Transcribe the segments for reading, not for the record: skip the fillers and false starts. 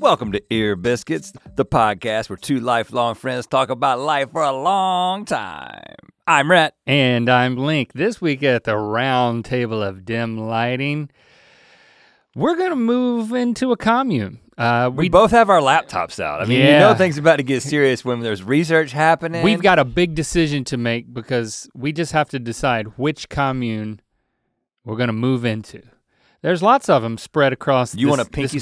Welcome to Ear Biscuits, the podcast where two lifelong friends talk about life for a long time. I'm Rhett. And I'm Link. This week at the round table of dim lighting, we're gonna move into a commune. We both have our laptops out. I mean, yeah. You know things about to get serious when there's research happening. We've got a big decision to make because we just have to decide which commune we're gonna move into. There's lots of them spread across this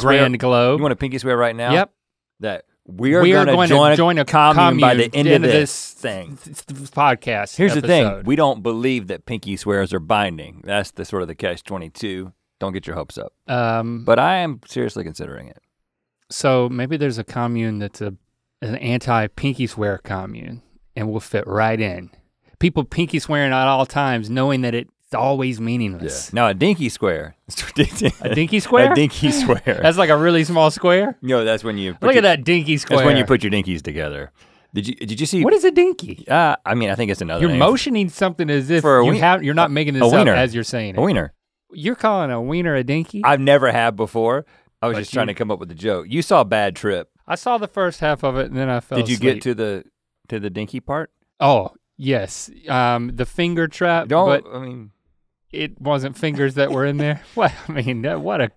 grand globe. You want a pinky swear right now? Yep. That we are going to join a commune by the end of this podcast. Here's the thing, we don't believe that pinky swears are binding. That's the sort of the catch-22. Don't get your hopes up. But I am seriously considering it. So maybe there's a commune that's an anti-pinky swear commune, and we'll fit right in. People pinky swearing at all times, knowing that it's always meaningless. Yeah. Now a dinky square. A dinky square? A dinky square. That's like a really small square? No, that's when you- Look at that dinky square. That's when you put your dinkies together. Did you see- What is a dinky? I mean, I think it's another name. You're motioning something as if you're not making this up as you're saying it. A wiener. You're calling a wiener a dinky? I've never had before. I was just trying to come up with a joke. You saw Bad Trip. I saw the first half of it and then I fell asleep. Did you get to the dinky part? Oh, yes. The finger trap, it wasn't fingers that were in there. What a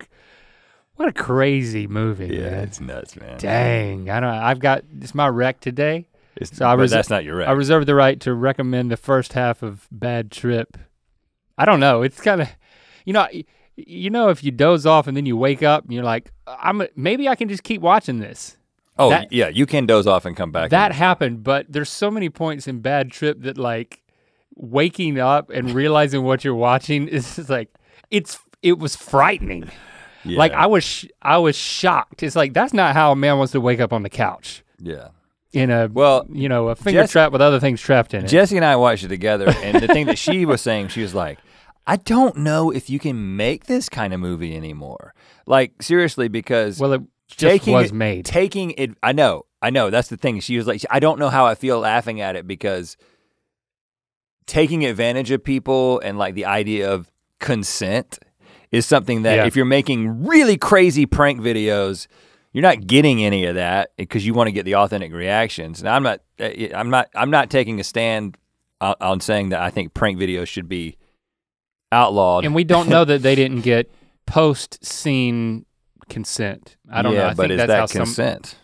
crazy movie, yeah, man. It's nuts, man. Dang, it's my rec today. That's not your rec. I reserve the right to recommend the first half of Bad Trip. I don't know, it's kind of, you know, if you doze off and then you wake up and you're like, maybe I can just keep watching this. Oh, yeah, you can doze off and come back. That happened, but there's so many points in Bad Trip that like waking up and realizing what you're watching is just like, it was frightening. Yeah. Like I was shocked. It's like, that's not how a man wants to wake up on the couch. Yeah. In a finger trap with other things trapped in it. Jessie and I watched it together and the thing that she was saying, she was like, I don't know if you can make this kind of movie anymore. Like seriously, because- Well, it just was made. Taking it, I know, that's the thing. She was like, I don't know how I feel laughing at it because taking advantage of people and like the idea of consent is something that if you're making really crazy prank videos, you're not getting any of that because you want to get the authentic reactions. Now I'm not taking a stand on saying that I think prank videos should be outlawed. And we don't know that they didn't get post-scene consent. I don't know. I think that's how consent.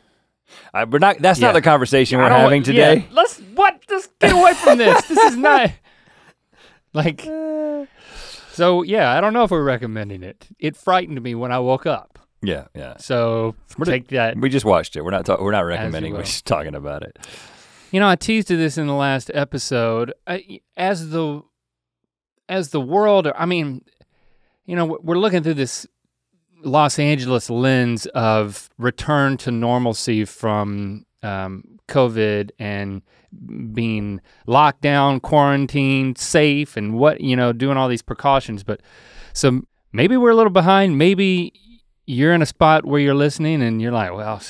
That's not the conversation we're having today. Yeah. Let's get away from this. This is not like. So yeah, I don't know if we're recommending it. It frightened me when I woke up. Yeah, yeah. So take that. We just watched it. We're not recommending. We're just talking about it. You know, I teased this in the last episode. As the world, I mean, you know, we're looking through this Los Angeles lens of return to normalcy from COVID and being locked down, quarantined, safe, and doing all these precautions. But so maybe we're a little behind. Maybe you're in a spot where you're listening and you're like, well,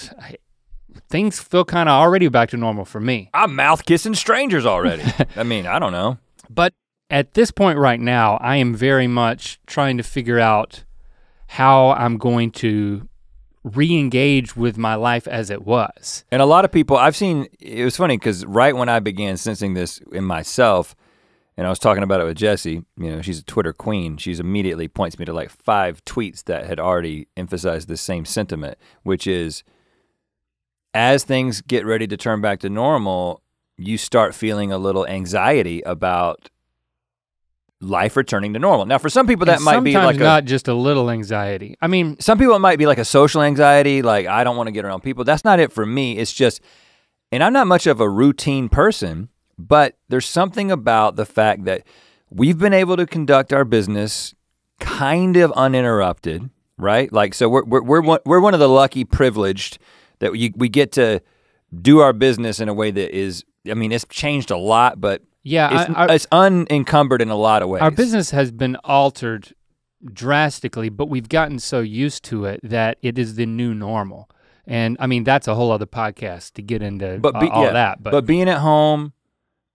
things feel kind of already back to normal for me. I'm mouth-kissing strangers already. I mean, I don't know. But at this point right now, I am very much trying to figure out how I'm going to re-engage with my life as it was. And a lot of people, I've seen, it was funny because right when I began sensing this in myself, and I was talking about it with Jessie, you know, she's a Twitter queen, she immediately points me to like 5 tweets that had already emphasized the same sentiment, which is, as things get ready to turn back to normal, you start feeling a little anxiety about life returning to normal. Now for some people that might be like not just a little anxiety. I mean, some people it might be like a social anxiety, like I don't wanna get around people. That's not it for me, it's just, and I'm not much of a routine person, but there's something about the fact that we've been able to conduct our business kind of uninterrupted, right? Like, so we're one of the lucky privileged that we get to do our business in a way that is, I mean, it's changed a lot, but yeah, it's unencumbered in a lot of ways. Our business has been altered drastically, but we've gotten so used to it that it is the new normal. And I mean, that's a whole other podcast to get into that. But being at home,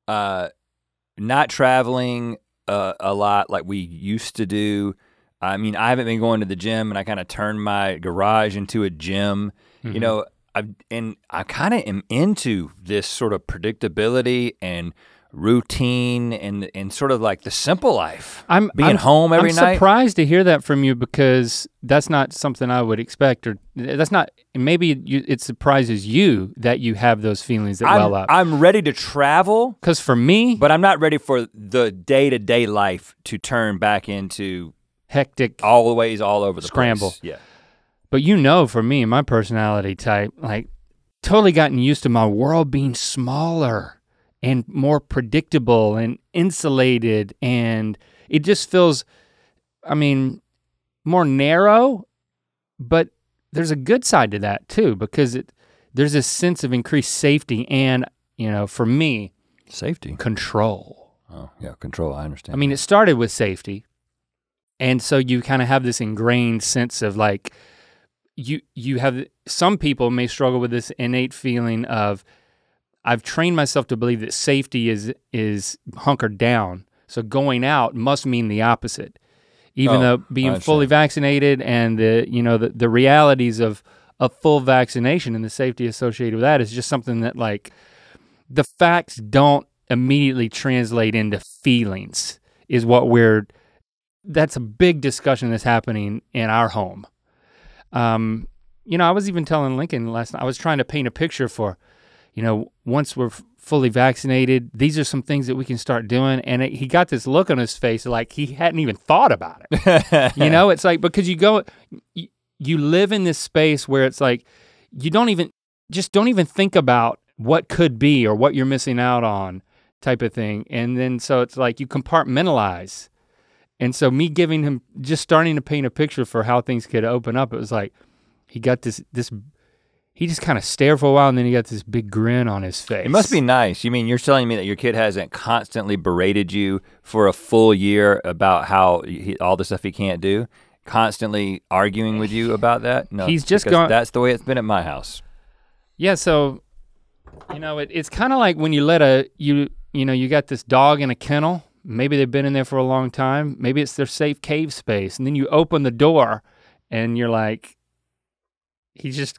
not traveling a lot like we used to do, I mean, I haven't been going to the gym, and I kind of turned my garage into a gym. Mm-hmm. You know, I kind of am into this sort of predictability and routine and sort of like the simple life. I'm being home every night. I'm surprised to hear that from you, because that's not something I would expect, or that's not, maybe it surprises you that you have those feelings that well up. I'm ready to travel. 'Cause for me. But I'm not ready for the day-to-day life to turn back into hectic, always all over the scramble. Place. Yeah. But you know, for me, my personality type, like totally gotten used to my world being smaller and more predictable and insulated, and it just feels, I mean, more narrow, but there's a good side to that too, because there's this sense of increased safety and, you know, for me, safety, control. Oh, yeah, control, I understand. I mean, it started with safety, and so you kind of have this ingrained sense of like, you have, some people may struggle with this innate feeling of, I've trained myself to believe that safety is hunkered down, so going out must mean the opposite, even though being fully vaccinated and the realities of a full vaccination and the safety associated with that is just something that, like, the facts don't immediately translate into feelings is what we're, that's a big discussion that's happening in our home. You know, I was even telling Lincoln last night, I was trying to paint a picture for, you know, once we're fully vaccinated, these are some things that we can start doing. And he got this look on his face like he hadn't even thought about it. You know, it's like, because you go, you live in this space where it's like, you don't even, just don't even think about what could be or what you're missing out on type of thing. And then so it's like you compartmentalize. And so me giving him, just starting to paint a picture for how things could open up, it was like, he got this he just kind of stared for a while, and then he got this big grin on his face. It must be nice. You mean, you're telling me that your kid hasn't constantly berated you for a full year about how all the stuff he can't do, constantly arguing with you about that? No, he's just gone. That's the way it's been at my house. Yeah, so, you know, it's kind of like when you let you got this dog in a kennel. Maybe they've been in there for a long time. Maybe it's their safe cave space, and then you open the door, and you're like, he's just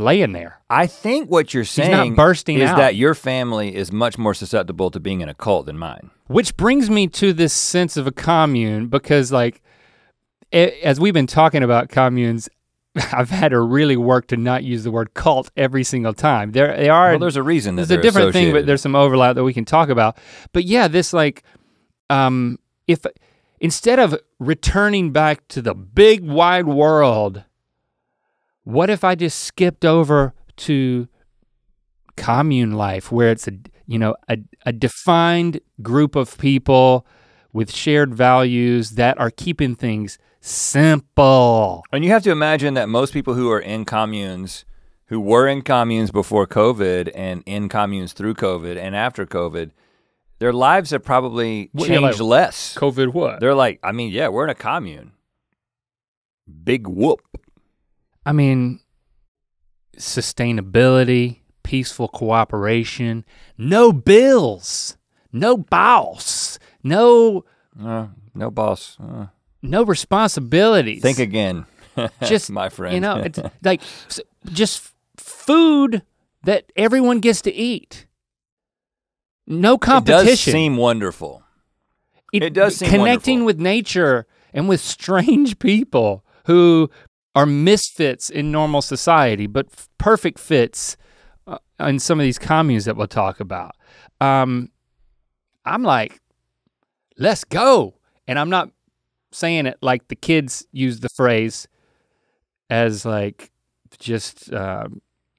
laying there. I think what you're saying is that your family is much more susceptible to being in a cult than mine. Which brings me to this sense of a commune, because like, as we've been talking about communes, I've had to really work to not use the word cult every single time. Well, there's a reason that they're associated. There's a different thing, but there's some overlap that we can talk about. But yeah, this like, if instead of returning back to the big wide world, what if I just skipped over to commune life, where it's a defined group of people with shared values that are keeping things simple. And you have to imagine that most people who are in communes, who were in communes before COVID and in communes through COVID and after COVID, their lives have probably changed less. COVID what? They're like, I mean, yeah, we're in a commune. Big whoop. I mean, sustainability, peaceful cooperation, no bills, no boss, no boss, no responsibilities. Think again, just my friend. You know, it's like just food that everyone gets to eat. No competition. It does seem wonderful. It does seem connecting wonderful. With nature and with strange people who are misfits in normal society, but perfect fits in some of these communes that we'll talk about. I'm like, let's go. And I'm not saying it like the kids use the phrase as like just a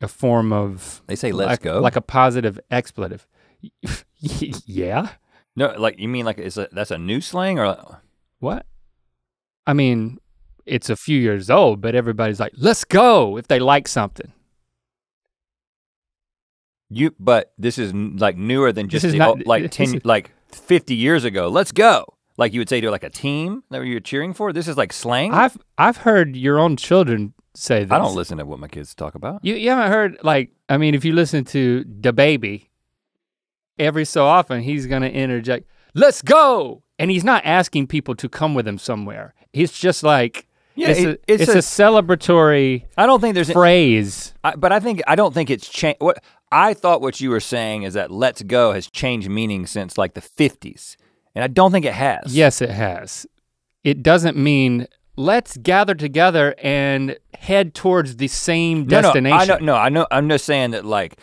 form of— They say let's go? Like a positive expletive. Yeah? No, like you mean like that's a new slang or? What? I mean, it's a few years old, but everybody's like, let's go, if they like something. But this is like newer than just the old, like 50 years ago, let's go. Like you would say to like a team that you were cheering for, this is like slang? I've heard your own children say this. I don't listen to what my kids talk about. You haven't heard, like, I mean, if you listen to DaBaby, every so often he's gonna interject, let's go. And he's not asking people to come with him somewhere. It's just like, yeah, it's a celebratory. I don't think there's phrase, but I don't think it's changed. What I thought what you were saying is that "Let's Go" has changed meaning since like the 50s, and I don't think it has. Yes, it has. It doesn't mean let's gather together and head towards the same destination. No, I know. I'm just saying that like,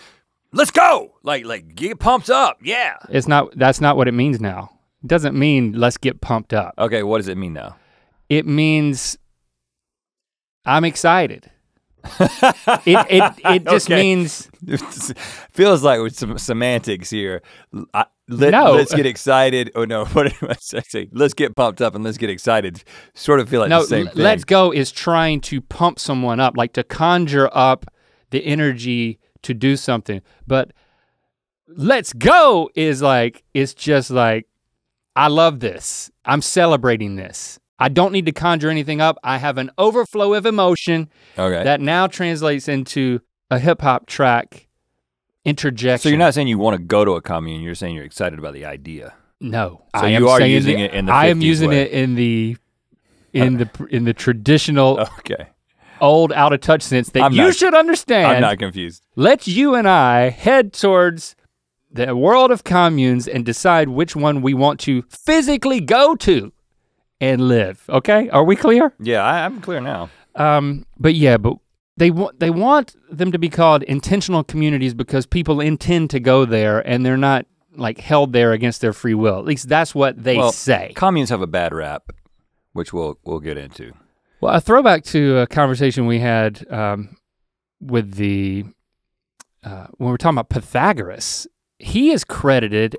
let's go. Like get pumped up. Yeah. It's not. That's not what it means now. It doesn't mean let's get pumped up. Okay, what does it mean now? It means I'm excited. it just means. It feels like with some semantics here. Let's get excited. Oh no, what am I saying? Let's get pumped up and let's get excited. Sort of feel like the same thing. Let's go is trying to pump someone up, like to conjure up the energy to do something. But let's go is like, it's just like, I love this. I'm celebrating this. I don't need to conjure anything up. I have an overflow of emotion that now translates into a hip hop track interjection. So you're not saying you want to go to a commune, you're saying you're excited about the idea. No. So you are using it in the 50s I am using it in the traditional old out of touch sense that you should understand. I'm not confused. Let's you and I head towards the world of communes and decide which one we want to physically go to and live, okay? Are we clear? Yeah, I'm clear now. But they want them to be called intentional communities because people intend to go there and they're not like held there against their free will. At least that's what they say. Communes have a bad rap, which we'll get into. Well, a throwback to a conversation we had with the, when we were talking about Pythagoras. He is credited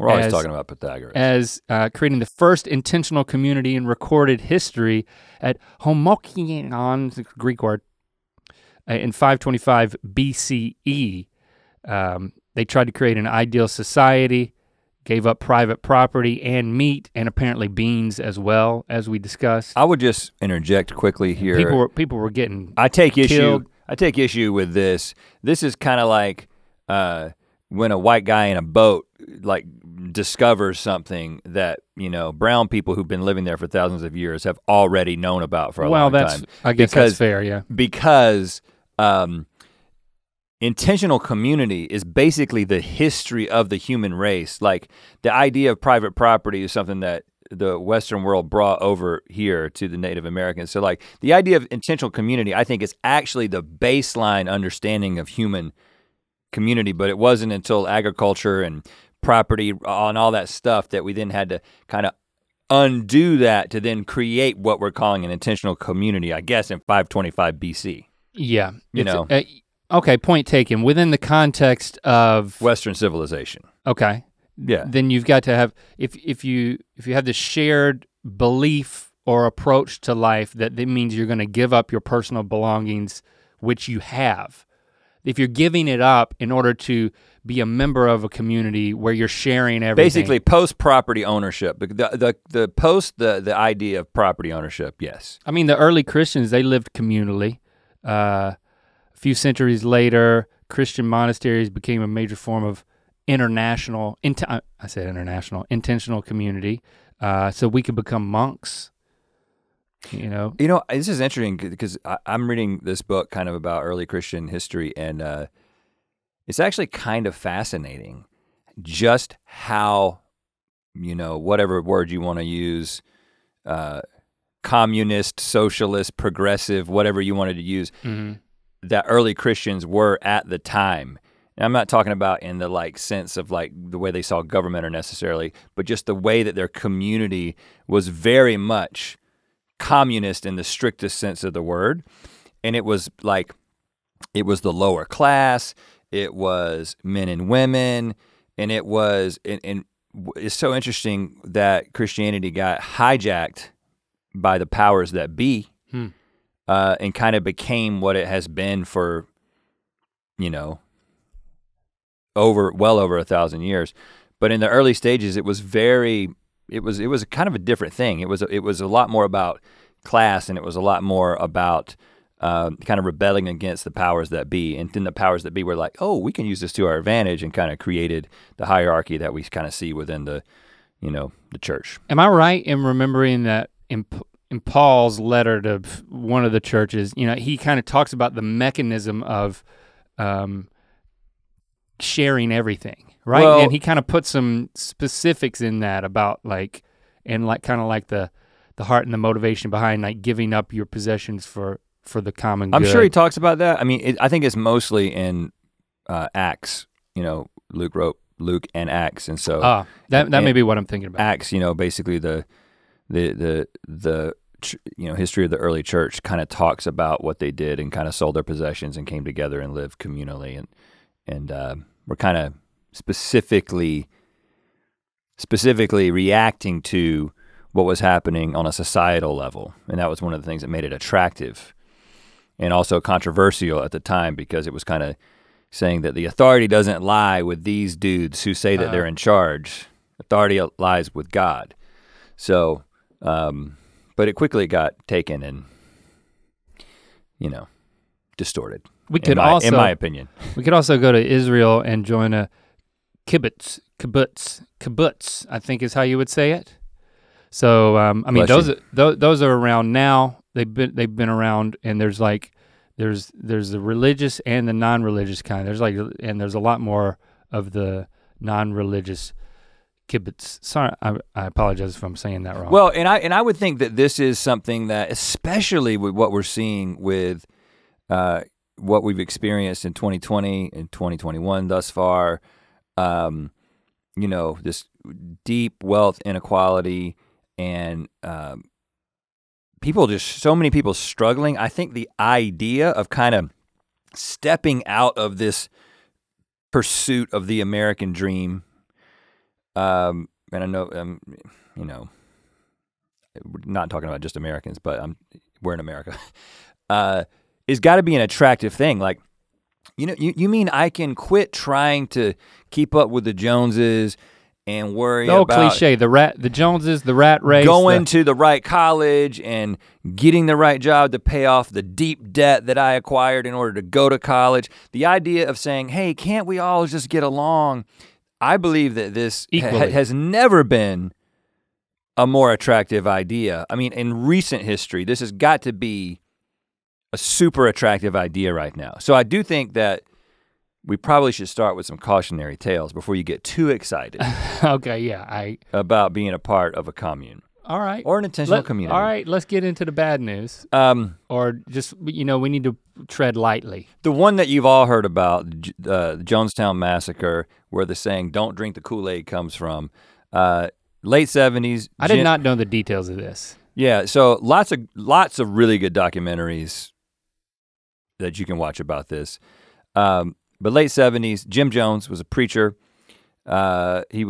as creating the first intentional community in recorded history at homooukion, the Greek word, in 525 BCE. They tried to create an ideal society, gave up private property and meat and apparently beans as well, as we discussed. I would just interject quickly here. People were getting I take issue with this. This is kind of like, when a white guy in a boat like discovers something that, you know, brown people who've been living there for thousands of years have already known about for a long time. Well, I guess that's fair, yeah. Because intentional community is basically the history of the human race. Like the idea of private property is something that the Western world brought over here to the Native Americans. So like the idea of intentional community, I think is actually the baseline understanding of human community, but it wasn't until agriculture and property and all that stuff that we then had to kind of undo that to then create what we're calling an intentional community, I guess, in 525 BC. Yeah. You know. Okay, point taken. Within the context of Western civilization. Okay. Yeah. Then you've got to have, if you have this shared belief or approach to life, that means you're gonna give up your personal belongings, which you have. If you're giving it up in order to be a member of a community where you're sharing everything. Basically post property ownership, the idea of property ownership, yes. I mean the early Christians, they lived communally. A few centuries later, Christian monasteries became a major form of intentional community. So we could become monks. You know, this is interesting because I'm reading this book kind of about early Christian history, and it's actually kind of fascinating just how, you know, whatever word you want to use, communist, socialist, progressive, whatever you wanted to use, that early Christians were at the time. And I'm not talking about in the like sense of like the way they saw government or necessarily, but just the way that their community was very much communist in the strictest sense of the word. And it was like, it was the lower class, it was men and women, and it was, and it's so interesting that Christianity got hijacked by the powers that be and kind of became what it has been for, you know, well over 1,000 years. But in the early stages, it was very, it was kind of a different thing. It was a lot more about class, and it was a lot more about kind of rebelling against the powers that be. And then the powers that be were like, oh, we can use this to our advantage, and kind of created the hierarchy that we kind of see within the, you know, the church. Am I right in remembering that in Paul's letter to one of the churches, you know, he kind of talks about the mechanism of sharing everything, right? Well, and he kind of puts some specifics in that about like, and like kind of like the heart and the motivation behind like giving up your possessions for the common good. I'm sure he talks about that. I mean, I think it's mostly in Acts, you know, Luke wrote Luke and Acts, and so that may be what I'm thinking about. Acts, you know, basically the you know, history of the early church kind of talks about what they did and kind of sold their possessions and came together and lived communally, and we're kind of specifically reacting to what was happening on a societal level, and that was one of the things that made it attractive and also controversial at the time, because it was kind of saying that the authority doesn't lie with these dudes who say that they're in charge. Authority lies with God. So, but it quickly got taken and, you know, distorted. In my opinion. We could also go to Israel and join a kibbutz, I think is how you would say it. So, I mean, those are around now. They've been around, and there's like, there's the religious and the non-religious kind. There's a lot more of the non-religious kibbutz. Sorry, I apologize if I'm saying that wrong. Well, and I would think that this is something that, especially with what we're seeing with what we've experienced in 2020 and 2021 thus far, you know, this deep wealth inequality and people, so many people struggling. I think the idea of kind of stepping out of this pursuit of the American dream, and I know, you know, we're not talking about just Americans, but we're in America, it's gotta be an attractive thing. Like, you know, you mean I can quit trying to keep up with the Joneses and worry about cliche, the Joneses, the rat race. Going to the right college and getting the right job to pay off the deep debt that I acquired in order to go to college. The idea of saying, hey, can't we all just get along? I believe that this has never been a more attractive idea. I mean, in recent history, this has got to be a super attractive idea right now. So I do think that we probably should start with some cautionary tales before you get too excited. Okay, yeah. About being a part of a commune. All right. Or an intentional community. All right, let's get into the bad news. Or just, you know, we need to tread lightly. The one that you've all heard about, the Jonestown Massacre, where the saying, don't drink the Kool-Aid comes from. Late 70s. I did not know the details of this. Yeah, so lots of really good documentaries that you can watch about this. But late 70s, Jim Jones was a preacher. He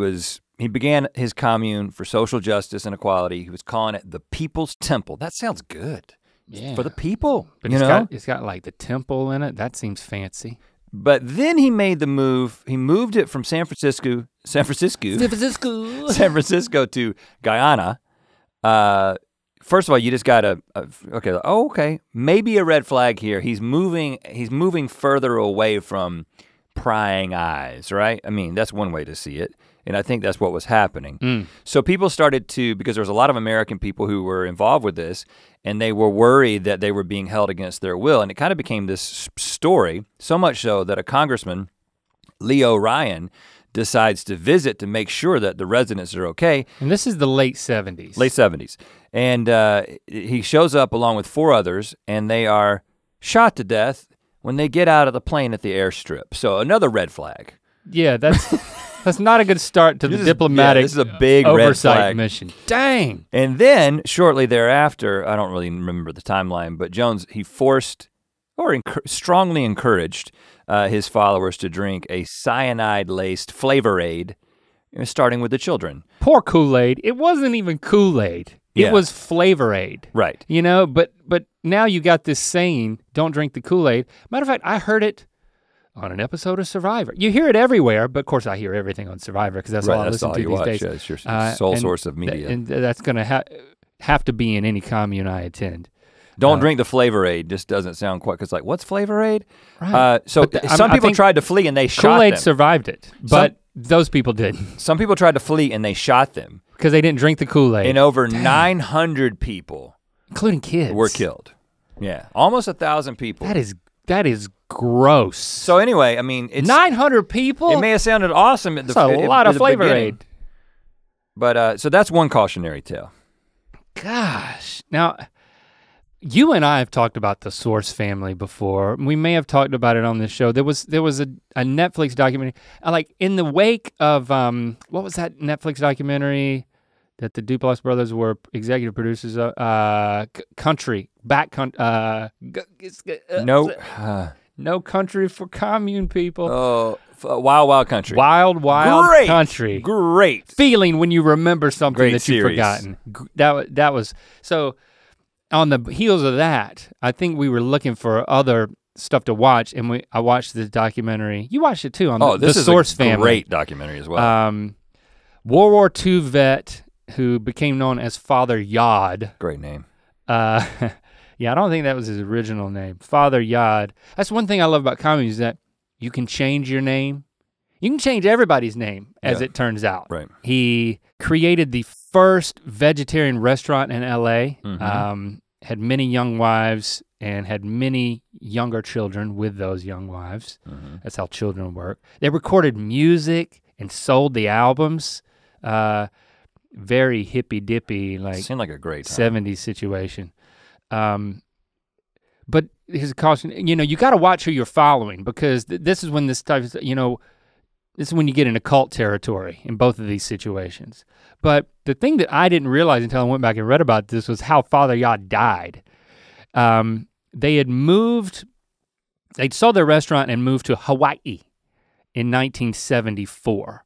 began his commune for social justice and equality. He was calling it the People's Temple. That sounds good. Yeah. For the people, but you know? It's got like the temple in it. That seems fancy. But then he made the move. He moved it from San Francisco to Guyana. First of all, you just got okay, maybe a red flag here. He's moving further away from prying eyes, right? I mean, that's one way to see it, and I think that's what was happening. Mm. So people started to, because there was a lot of American people who were involved with this, and they were worried that they were being held against their will, and it kind of became this story, so much so that a congressman, Leo Ryan, decides to visit to make sure that the residents are okay. And this is the late 70s. Late 70s. And he shows up along with four others, and they are shot to death when they get out of the plane at the airstrip. So another red flag. Yeah, that's that's not a good start to the diplomatic oversight mission. This is a big red flag mission. Dang. And then shortly thereafter, I don't really remember the timeline, but Jones, he forced or strongly encouraged his followers to drink a cyanide-laced Flavor-Aid, starting with the children. Poor Kool-Aid, it wasn't even Kool-Aid. Yeah. It was Flavor-Aid. Right. You know, but now you got this saying, don't drink the Kool-Aid. Matter of fact, I heard it on an episode of Survivor. You hear it everywhere, but of course I hear everything on Survivor because that's all I listen to these days. Yeah, it's your sole source of media. And that's gonna have to be in any commune I attend. Don't drink the Flavor-Aid, just doesn't sound quite, because like, what's Flavor-Aid? Right. So some people tried to flee and they shot them. Kool-Aid survived it, but those people didn't. Some people tried to flee and they shot them. Because they didn't drink the Kool-Aid. And over 900 people Including kids. Were killed. Yeah, almost 1,000 people. That is gross. So anyway, I mean, it's 900 people. It may have sounded awesome at the beginning. That's a lot of Flavor-Aid. But so that's one cautionary tale. Gosh, now you and I have talked about the Source family before. We may have talked about it on this show. There was a Netflix documentary, like in the wake of what was that Netflix documentary that the Duplass brothers were executive producers of? No Country for Commune People. Oh, Wild Wild Country. Wild Wild Great. Country. Great feeling when you remember something Great that series. You've forgotten. That was so. On the heels of that, I think we were looking for other stuff to watch, and I watched the documentary. You watched it too on the Source family. Great documentary as well. World War II vet who became known as Father Yod. Great name. Yeah, I don't think that was his original name, Father Yod. That's one thing I love about comedy is that you can change your name. You can change everybody's name, as it turns out. Right. He created the first vegetarian restaurant in LA, had many young wives and had many younger children with those young wives. That's how children work. They recorded music and sold the albums. Very hippy dippy, like, seemed like a great 70s situation. But here's a caution, you know, you gotta watch who you're following, because this is when this type of, you know, this is when you get into cult territory in both of these situations. But the thing that I didn't realize until I went back and read about this was how Father Yod died. They had moved, they'd sold their restaurant and moved to Hawaii in 1974.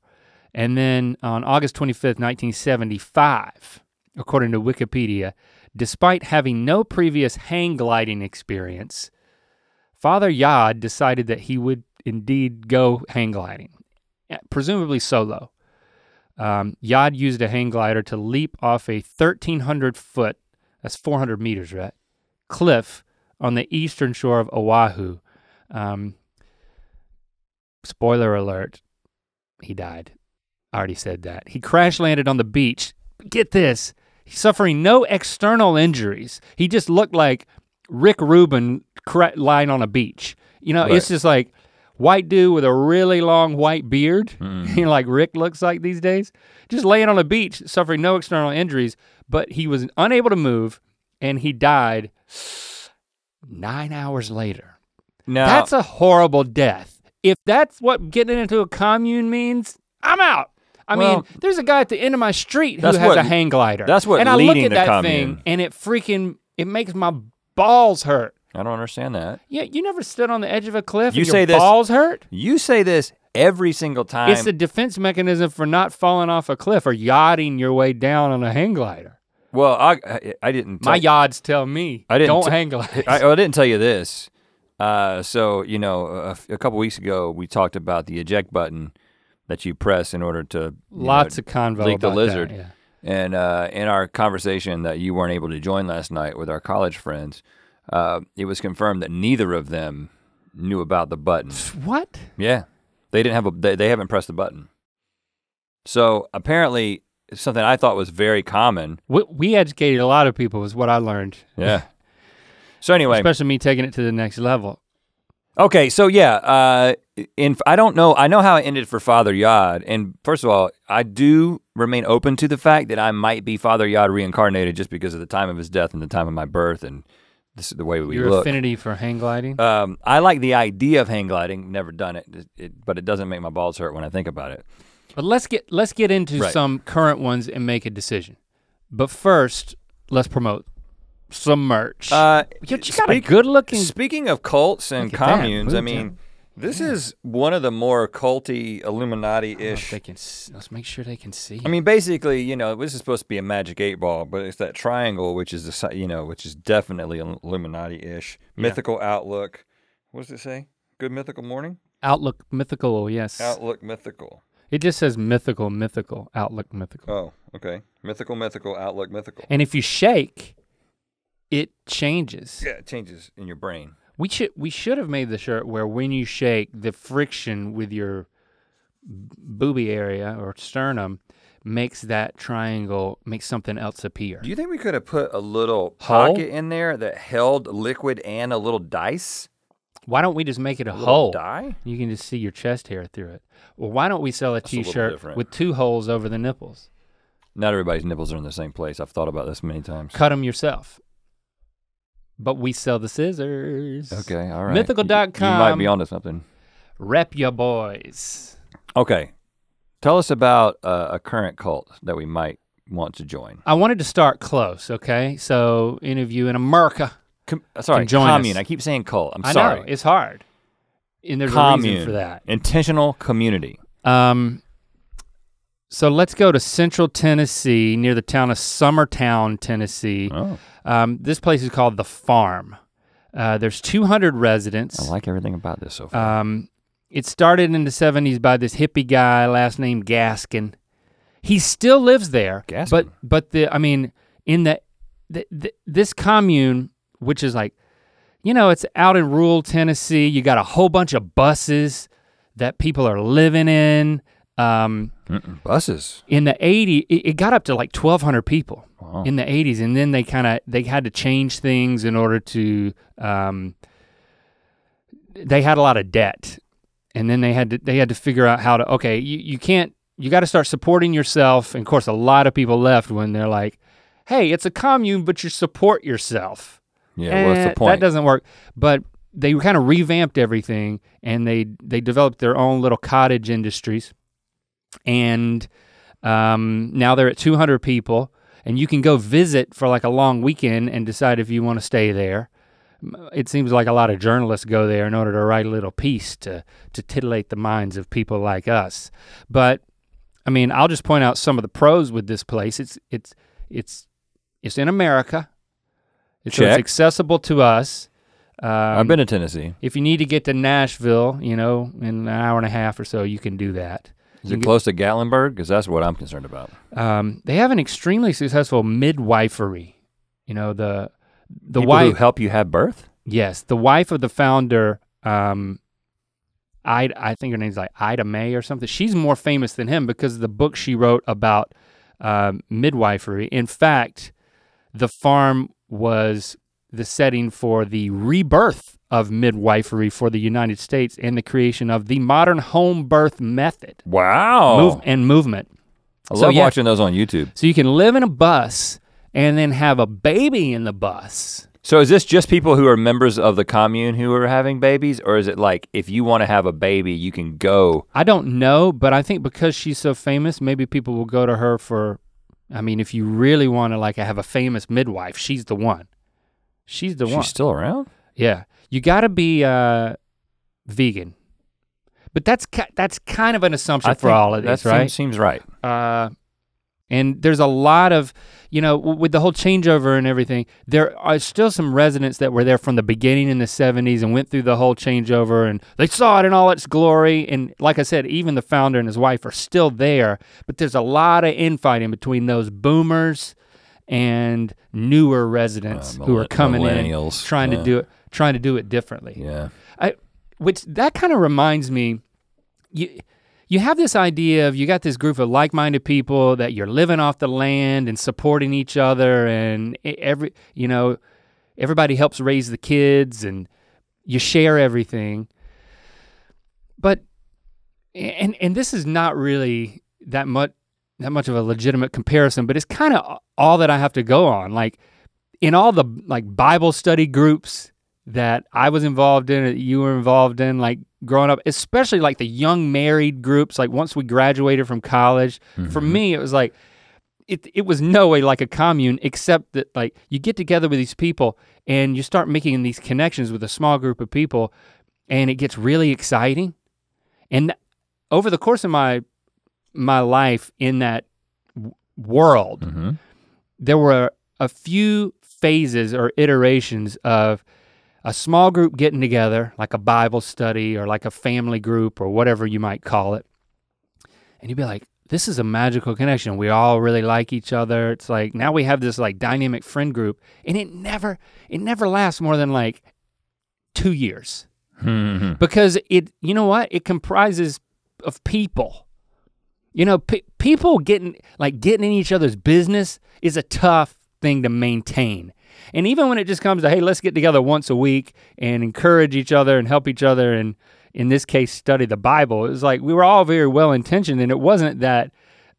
And then on August 25th, 1975, according to Wikipedia, despite having no previous hang gliding experience, Father Yod decided that he would indeed go hang gliding, presumably solo. Yod used a hang glider to leap off a 1,300 foot, that's 400 meters, right? Cliff on the eastern shore of Oahu. Spoiler alert, he died. I already said that. He crash landed on the beach. Get this, he's suffering no external injuries. He just looked like Rick Rubin lying on a beach. You know, right. It's just like white dude with a really long white beard, you know, like Rick looks like these days, just laying on a beach, suffering no external injuries, but he was unable to move, and he died 9 hours later. Now, that's a horrible death. If that's what getting into a commune means, I'm out. I mean, there's a guy at the end of my street who has a hang glider. That's what leading the commune. And I look at that thing, and it makes my balls hurt. I don't understand that. Yeah, you never stood on the edge of a cliff and your balls hurt? You say this every single time. It's a defense mechanism for not falling off a cliff or yachting your way down on a hang glider. Well, I didn't. My yods tell me, don't hang glide. I didn't tell you this. So, you know, a couple weeks ago, we talked about the eject button that you press in order to of convo leak the lizard. That, yeah. And in our conversation that you weren't able to join last night with our college friends, it was confirmed that neither of them knew about the button. What? Yeah, they didn't have they haven't pressed the button. So apparently, something I thought was very common. We educated a lot of people is what I learned. Yeah. So anyway. Especially me taking it to the next level. Okay, so yeah, I don't know, I know how it ended for Father Yod, and first of all, I do remain open to the fact that I might be Father Yod reincarnated just because of the time of his death and the time of my birth, and this is the way we look. Your affinity for hang gliding? I like the idea of hang gliding, never done it, but it doesn't make my balls hurt when I think about it. But let's get into some current ones and make a decision. But first, let's promote some merch. You got a good looking. Speaking of cults and communes, I mean, this is one of the more culty, Illuminati-ish. Let's make sure they can see. I mean, basically, you know, this is supposed to be a magic 8-ball, but it's that triangle, which is the, you know, which is definitely Illuminati-ish. Yeah. Mythical outlook. What does it say? Good mythical morning. Outlook mythical. Yes. Outlook mythical. It just says mythical, mythical, outlook mythical. Oh, okay. Mythical, mythical, outlook mythical. And if you shake, it changes. Yeah, it changes in your brain. We should have made the shirt where when you shake, the friction with your booby area or sternum makes that triangle, makes something else appear. Do you think we could have put a little pocket in there that held liquid and a little dice? Why don't we just make it a hole? Die? You can just see your chest hair through it. Well, why don't we sell a t-shirt with 2 holes over the nipples? Not everybody's nipples are in the same place. I've thought about this many times. Cut them yourself. But we sell the scissors. Okay, all right. Mythical.com. You might be onto something. Rep your boys. Okay. Tell us about a current cult that we might want to join. I wanted to start close, okay? So any of you in America can join commune. Us. I keep saying cult, I'm sorry. I know, it's hard. And there's a reason for that. Intentional community. So let's go to Central Tennessee, near the town of Summertown, Tennessee. Oh. This place is called The Farm. There's 200 residents. I like everything about this so far. It started in the 70s by this hippie guy, last name Gaskin. He still lives there. Gaskin. But the, I mean, in the this commune, which is like, you know, it's out in rural Tennessee. You got a whole bunch of buses that people are living in. Buses. In the 80s, it got up to like 1,200 people in the 80s, and then they kind of, they had to change things in order to, they had a lot of debt, and then they had to figure out how to, okay, you can't, you gotta start supporting yourself, and of course a lot of people left when they're like, hey, it's a commune, but you support yourself. Yeah, what's the point? That doesn't work, but they kind of revamped everything, and they developed their own little cottage industries. And now they're at 200 people, and you can go visit for like a long weekend and decide if you want to stay there. It seems like a lot of journalists go there in order to write a little piece to titillate the minds of people like us. But I mean, I'll just point out some of the pros with this place. It's in America. So it's accessible to us. I've been to Tennessee. If you need to get to Nashville, you know, in an hour and a half or so, you can do that. Is it close to Gatlinburg? Because that's what I'm concerned about. They have an extremely successful midwifery. You know, the wife who help you have birth. Yes, the wife of the founder. I think her name's like Ida May or something. She's more famous than him because of the book she wrote about midwifery. In fact, The Farm was the setting for the rebirth of midwifery for the United States and the creation of the modern home birth method. Wow. Movement. I love watching those on YouTube. So you can live in a bus and then have a baby in the bus. So is this just people who are members of the commune who are having babies, or is it like if you wanna have a baby, you can go? I don't know, but I think because she's so famous, maybe people will go to her for, I mean, if you really wanna like have a famous midwife, she's the one. She's still around? Yeah. You gotta be vegan, but that's kind of an assumption for all of this, right? That seems right. And there's a lot of, you know, with the whole changeover and everything, there are still some residents that were there from the beginning in the 70s and went through the whole changeover, and they saw it in all its glory, and like I said, even the founder and his wife are still there, but there's a lot of infighting between those boomers and newer residents who are coming in trying to do it. Trying to do it differently. Yeah. Which that kind of reminds me, you have this idea of, you got this group of like-minded people that you're living off the land and supporting each other, and everybody helps raise the kids and you share everything. But and this is not really that much of a legitimate comparison, but it's kind of all that I have to go on. Like in all the like Bible study groups that I was involved in, that you were involved in, like growing up, especially like the young married groups, like once we graduated from college, for me it was like, it was no way like a commune, except that like you get together with these people and you start making these connections with a small group of people, and it gets really exciting. And over the course of my life in that world, there were a few phases or iterations of a small group getting together, like a Bible study or like a family group or whatever you might call it. And you'd be like, this is a magical connection. We all really like each other. It's like, now we have this like dynamic friend group, and it never lasts more than like 2 years. Because you know what? It comprises of people You know, people getting in each other's business is a tough thing to maintain. And even when it just comes to, hey, let's get together once a week and encourage each other and help each other, and in this case, study the Bible, it was like we were all very well-intentioned, and it wasn't that,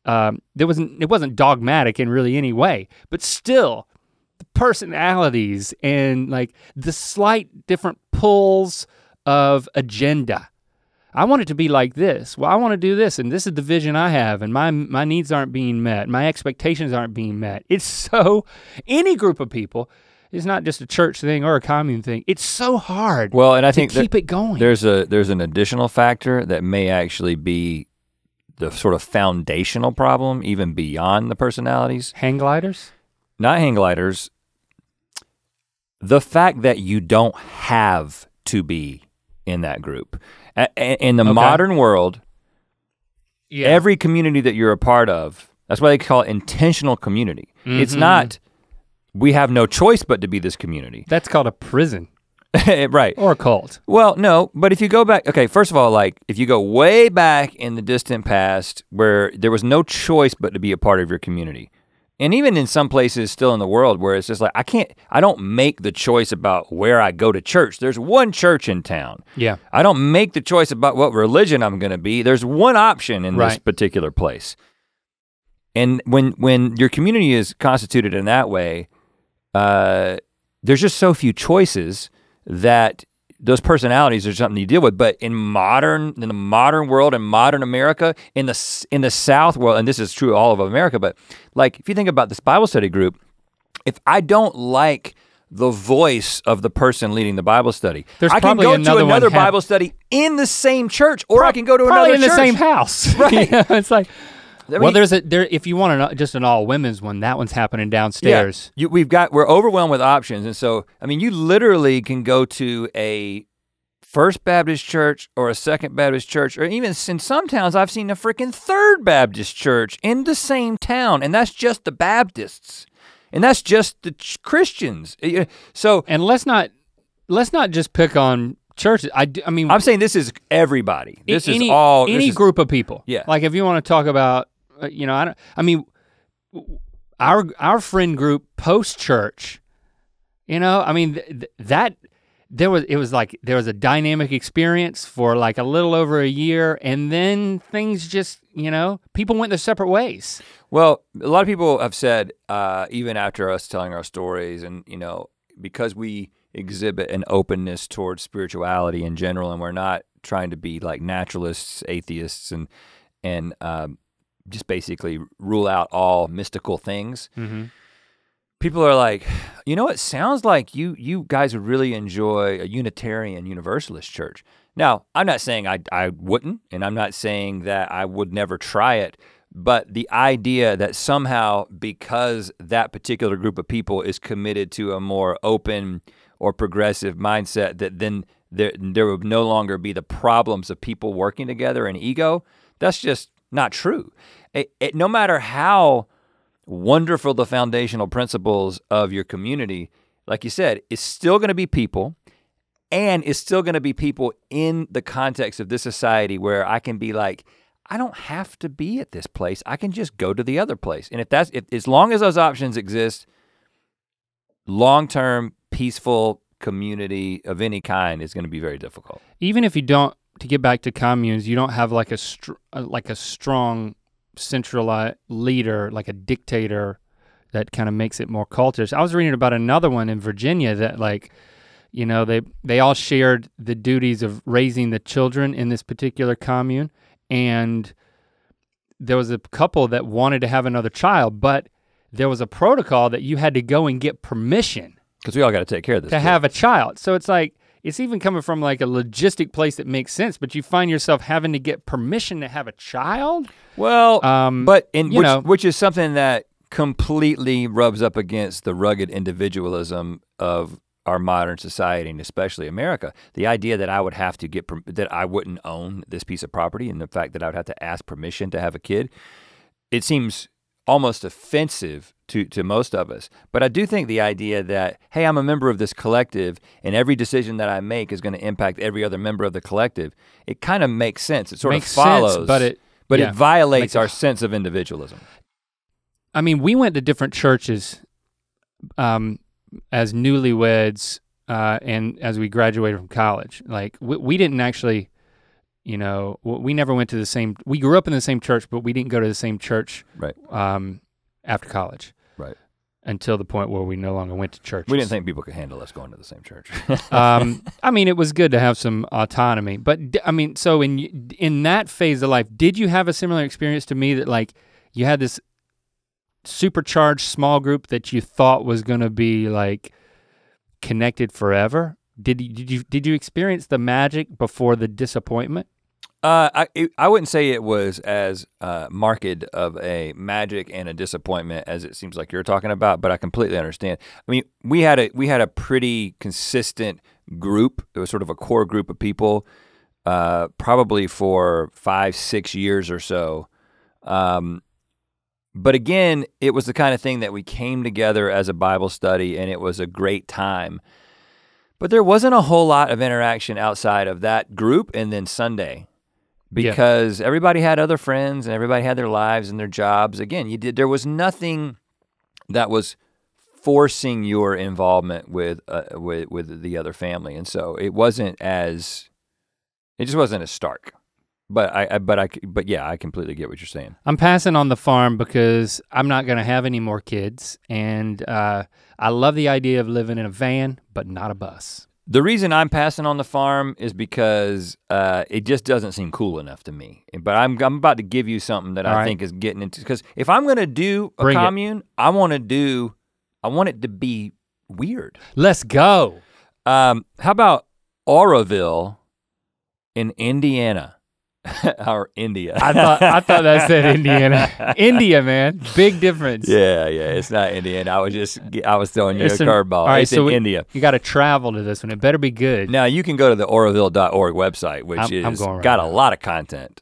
it wasn't dogmatic in really any way, but still, the personalities and like the slight different pulls of agenda. I want it to be like this. Well, I want to do this, and this is the vision I have, and my needs aren't being met, my expectations aren't being met. It's so, any group of people, it's not just a church thing or a commune thing, it's so hard. Well, and I think keep it going. There's an additional factor that may actually be the sort of foundational problem, even beyond the personalities. Hang gliders? Not hang gliders. The fact that you don't have to be in that group. In the modern world, yeah, every community that you're a part of, that's why they call it intentional community. Mm-hmm. It's not, we have no choice but to be this community. That's called a prison. Right. Or a cult. Well, no, but if you go back, okay, first of all, like, if you go way back in the distant past where there was no choice but to be a part of your community, and even in some places still in the world where it's just like, I don't make the choice about where I go to church. There's one church in town. Yeah. I don't make the choice about what religion I'm gonna be. There's one option in this particular place. And when your community is constituted in that way, there's just so few choices that those personalities are something you deal with. But in the modern world, in modern America, in the South world, and this is true all of America, but like if you think about this Bible study group, if I don't like the voice of the person leading the Bible study, I can go to another Bible study in the same church, or I can go to another church. Probably in the same house. Right. Yeah, it's like, well, if you want just an all women's one, that one's happening downstairs. Yeah, we're overwhelmed with options, and so I mean, you literally can go to a First Baptist church or a Second Baptist church, or even in some towns I've seen a freaking Third Baptist church in the same town, and that's just the Baptists, and that's just the Christians. So, and let's not just pick on churches. I mean, I'm saying this is everybody. This is group of people. Yeah, like if you want to talk about, you know, our friend group post church, you know, I mean there was a dynamic experience for like a little over a year, and then things just, you know, people went their separate ways. Well, a lot of people have said even after us telling our stories, and you know, because we exhibit an openness towards spirituality in general, and we're not trying to be like naturalists, atheists, and just basically rule out all mystical things. Mm-hmm. People are like, you know, it sounds like you guys would really enjoy a Unitarian Universalist church. Now, I'm not saying I wouldn't, and I'm not saying that I would never try it, but the idea that somehow because that particular group of people is committed to a more open or progressive mindset, that then there would no longer be the problems of people working together and ego, that's just not true. No matter how wonderful the foundational principles of your community, like you said, it's still gonna be people, and it's still gonna be people in the context of this society where I can be like, I don't have to be at this place, I can just go to the other place. And if as long as those options exist, long-term peaceful community of any kind is gonna be very difficult. Even if you don't, to get back to communes, you don't have like a strong centralized leader, like a dictator, that kind of makes it more cultish. I was reading about another one in Virginia that, like, you know, they all shared the duties of raising the children in this particular commune, and there was a couple that wanted to have another child, but there was a protocol that you had to go and get permission. Because we all gotta take care of this. To have a child. So it's like, it's even coming from like a logistic place that makes sense, but you find yourself having to get permission to have a child? Well, which is something that completely rubs up against the rugged individualism of our modern society, and especially America. The idea that I would have to get, that I wouldn't own this piece of property, and the fact that I would have to ask permission to have a kid, it seems almost offensive to most of us. But I do think the idea that, hey, I'm a member of this collective, and every decision that I make is gonna impact every other member of the collective, it kind of makes sense. It sort of follows. But it But yeah, it violates our sense of individualism. I mean, we went to different churches as newlyweds and as we graduated from college. Like, we didn't actually, you know, we never went to the same, we grew up in the same church, but we didn't go to the same church after college. Right. Until the point where we no longer went to church. We didn't think people could handle us going to the same church. I mean, it was good to have some autonomy, but I mean, so in that phase of life, did you have a similar experience to me that like you had this supercharged small group that you thought was gonna be like connected forever? Did you experience the magic before the disappointment? I wouldn't say it was as marked of a magic and a disappointment as it seems like you're talking about, but I completely understand. I mean, we had a pretty consistent group. It was sort of a core group of people, probably for 5-6 years or so. But again, it was the kind of thing that we came together as a Bible study, and it was a great time. But there wasn't a whole lot of interaction outside of that group and then Sunday. Because everybody had other friends and everybody had their lives and their jobs. Again, there was nothing that was forcing your involvement with the other family, and so it wasn't as, it just wasn't as stark. But yeah, I completely get what you're saying. I'm passing on the farm because I'm not gonna have any more kids, and I love the idea of living in a van, but not a bus. The reason I'm passing on the farm is because it just doesn't seem cool enough to me. But I'm about to give you something that I think is getting into, because if I'm gonna do a commune, I want it to be weird. Let's go. How about Auroville in Indiana? Or India. I thought that said Indiana. India, man, big difference. Yeah, it's not Indiana. I was throwing you a curveball. All right, it's so in India. You got to travel to this one. It better be good. Now you can go to the Auroville.org website, which got a lot of content.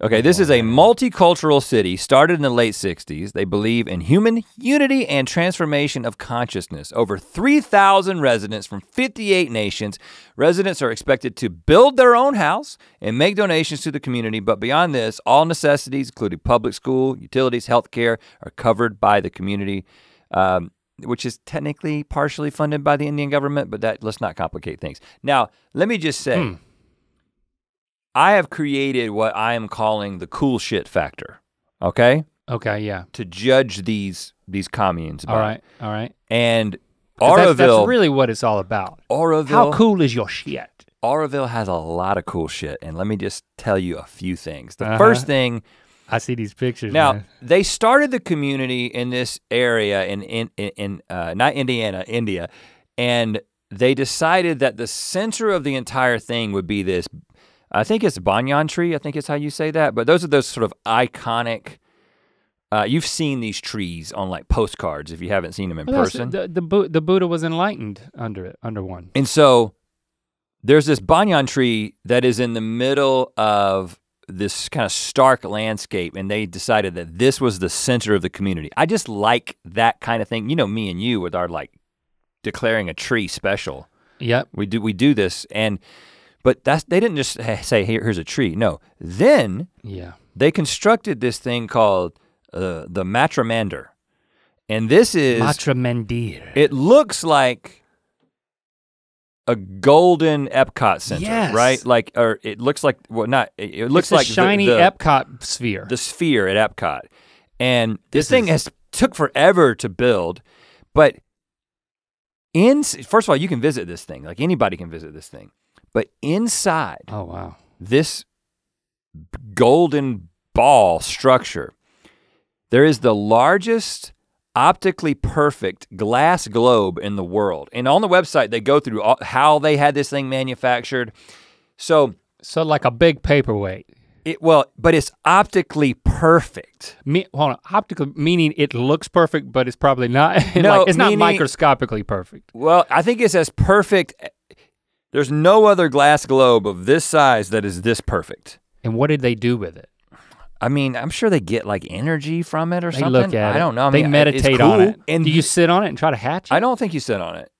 Okay, this is a multicultural city started in the late 60s. They believe in human unity and transformation of consciousness. Over 3,000 residents from 58 nations. Residents are expected to build their own house and make donations to the community, but beyond this, all necessities, including public school, utilities, healthcare, are covered by the community, which is technically partially funded by the Indian government, but let's not complicate things. Now, let me just say, I have created what I am calling the cool shit factor, okay? Okay, yeah. To judge these communes. All right, all right. And Auroville. That's really what it's all about. Auroville. How cool is your shit? Auroville has a lot of cool shit, and let me just tell you a few things. The first thing. I see these pictures, now, man. They started the community in this area in India, and they decided that the center of the entire thing would be this, I think it's banyan tree, I think it's how you say that, but those are those sort of iconic, you've seen these trees on like postcards if you haven't seen them in person. The Buddha was enlightened under one. And so there's this banyan tree that is in the middle of this kind of stark landscape, and they decided that this was the center of the community. I just like that kind of thing. You know me and you with our like declaring a tree special. Yep. We do this, and but they didn't just say, here's a tree. No, then they constructed this thing called the Matrimandir. And this is- Matrimandir. It looks like a golden Epcot Center, right? Like, or it looks like, well not, it looks like- It's a shiny Epcot sphere. The sphere at Epcot. And this thing took forever to build, but first of all, you can visit this thing. Like anybody can visit this thing. But inside, oh wow, this golden ball structure, there is the largest optically perfect glass globe in the world. And on the website, they go through how they had this thing manufactured. So like a big paperweight. But it's optically perfect. Hold on, optical meaning it looks perfect, but it's probably not. No, like, it's not microscopically perfect. Well, I think it's as perfect. There's no other glass globe of this size that is this perfect. And what did they do with it? I mean, I'm sure they get like energy from it or something. They look at it. I don't know. I mean, they meditate on it. And do you sit on it and try to hatch it? I don't think you sit on it.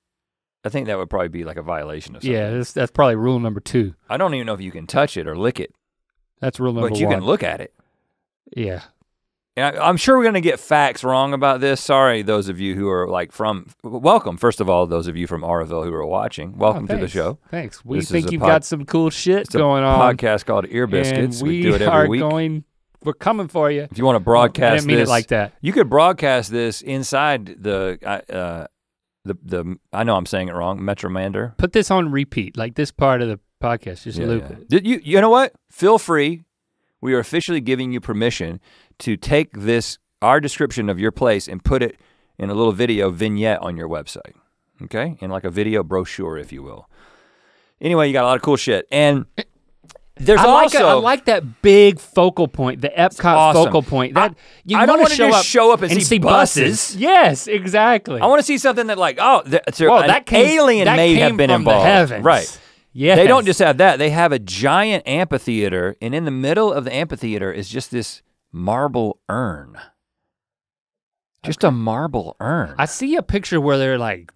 I think that would probably be like a violation of something. Yeah, that's probably rule number 2. I don't even know if you can touch it or lick it. That's rule number 1. But you can look at it. Yeah. And I'm sure we're gonna get facts wrong about this. Sorry, those of you who are like from, welcome, first of all, those of you from Auroville who are watching, welcome to the show. Thanks, we think you've got some cool shit going on. It's a podcast called Ear Biscuits, we do it every week. We're coming for you. If you wanna broadcast this. I didn't mean it like that. You could broadcast this inside the I know I'm saying it wrong, Matrimandir. Put this on repeat, like this part of the podcast, just loop it. You know what, feel free. We are officially giving you permission to take this, our description of your place, and put it in a little video vignette on your website, okay? In like a video brochure, if you will. Anyway, you got a lot of cool shit. And there's I like that big focal point, the Epcot focal point. That I don't want to show up and see buses. Yes, exactly. I want to see something that like, oh, an alien may have been involved. The heavens. Right. Yes. They don't just have that, they have a giant amphitheater, and in the middle of the amphitheater is just this marble urn. Just a marble urn. I see a picture where they're like,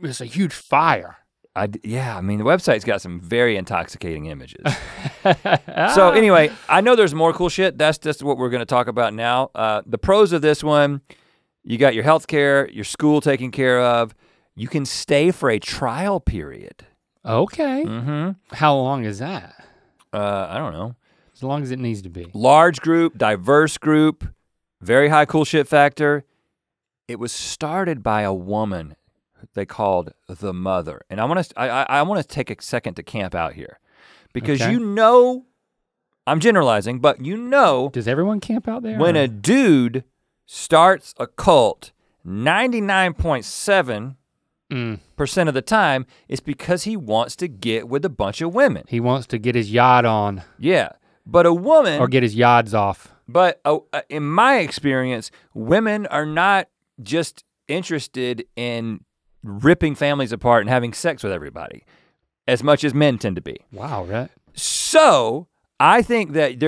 it's a huge fire. Yeah, I mean, the website's got some very intoxicating images. So anyway, I know there's more cool shit, that's just what we're gonna talk about now. The pros of this one, you got your healthcare, your school taken care of, you can stay for a trial period. Okay. Mm-hmm. How long is that? I don't know. As long as it needs to be. Large group, diverse group, very high cool shit factor. It was started by a woman they called the Mother. And I wanna take a second to camp out here. Because you know, I'm generalizing, but you know. Does everyone camp out there? When a dude starts a cult, 99.7% of the time, it's because he wants to get with a bunch of women. He wants to get his yod on. Yeah, but a woman- Or get his yods off. But in my experience, women are not just interested in ripping families apart and having sex with everybody, as much as men tend to be. Wow, right? So, I think that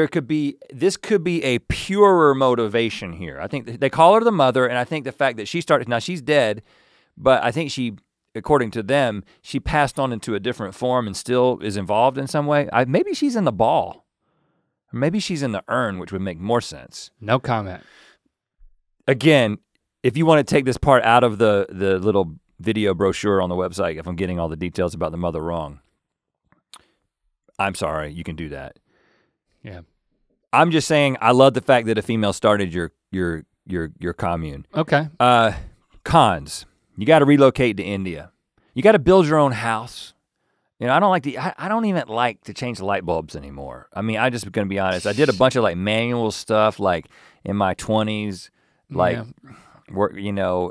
this could be a purer motivation here. I think they call her the Mother, and I think the fact that she started, now she's dead, but I think she, according to them, she passed on into a different form and still is involved in some way. Maybe she's in the ball. Or maybe she's in the urn, which would make more sense. No comment. Again, if you want to take this part out of the little video brochure on the website, if I'm getting all the details about the Mother wrong, I'm sorry, you can do that. Yeah. I'm just saying, I love the fact that a female started your commune. Okay. Cons. You gotta relocate to India. You gotta build your own house. You know, I don't even like to change the light bulbs anymore. I mean, I'm just gonna be honest. I did a bunch of like manual stuff like in my 20s, like work, you know,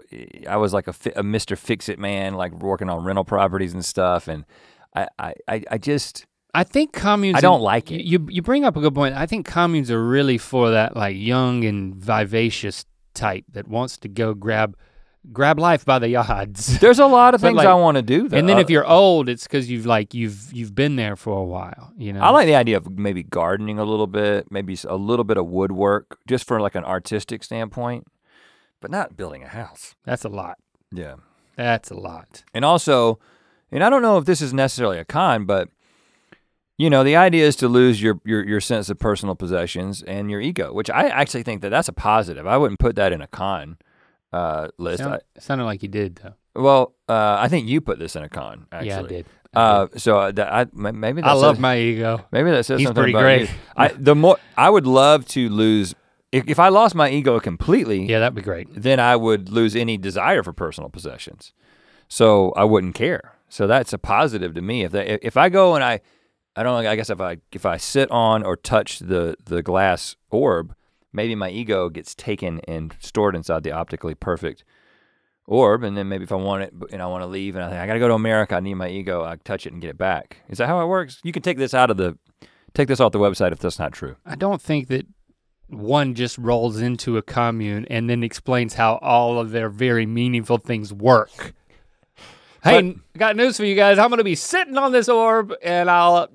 I was like a Mr. Fix-It man, like working on rental properties and stuff. And I think communes- I don't like it. You bring up a good point. I think communes are really for that like young and vivacious type that wants to go grab life by the yods. There's a lot of things like, I want to do though. And then if you're old, it's because you've been there for a while, you know? I like the idea of maybe gardening a little bit, maybe a little bit of woodwork, just for like an artistic standpoint, but not building a house. That's a lot. Yeah. That's a lot. And also, and I don't know if this is necessarily a con, but you know, the idea is to lose your sense of personal possessions and your ego, which I actually think that that's a positive. I wouldn't put that in a con. List. Sounded like you did though. Well, I think you put this in a con, actually. Yeah, I did. Maybe that's- I love my ego. Maybe that says something about you. He's pretty great. I would love to lose, if I lost my ego completely- Yeah, that'd be great. Then I would lose any desire for personal possessions. So I wouldn't care. So that's a positive to me. If I go and I guess if I sit on or touch the glass orb, maybe my ego gets taken and stored inside the optically perfect orb, and then maybe if I want it and I want to leave and I think I gotta go to America, I need my ego, I touch it and get it back. Is that how it works? You can take this off the website if that's not true. I don't think that one just rolls into a commune and then explains how all of their very meaningful things work. Hey, I got news for you guys. I'm gonna be sitting on this orb and I'll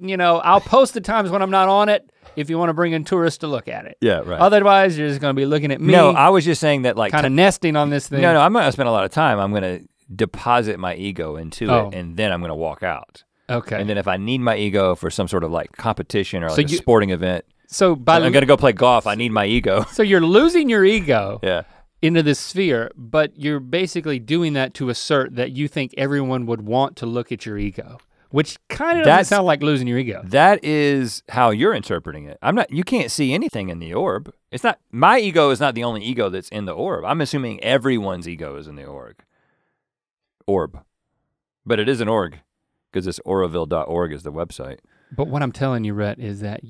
post the times when I'm not on it if you wanna bring in tourists to look at it. Yeah, right. Otherwise, you're just gonna be looking at me. No, I was just saying that like- Kinda nesting on this thing. No, I'm gonna spend a lot of time. I'm gonna deposit my ego into it and then I'm gonna walk out. Okay. And then if I need my ego for some sort of like competition or like a sporting event. So I'm gonna go play golf, I need my ego. So you're losing your ego into this sphere, but you're basically doing that to assert that you think everyone would want to look at your ego, which kind of doesn't sound like losing your ego. That is how you're interpreting it. I'm not, you can't see anything in the orb. It's not, my ego is not the only ego that's in the orb. I'm assuming everyone's ego is in the orb. But it is an org, because it's auroville.org is the website. But what I'm telling you, Rhett, is that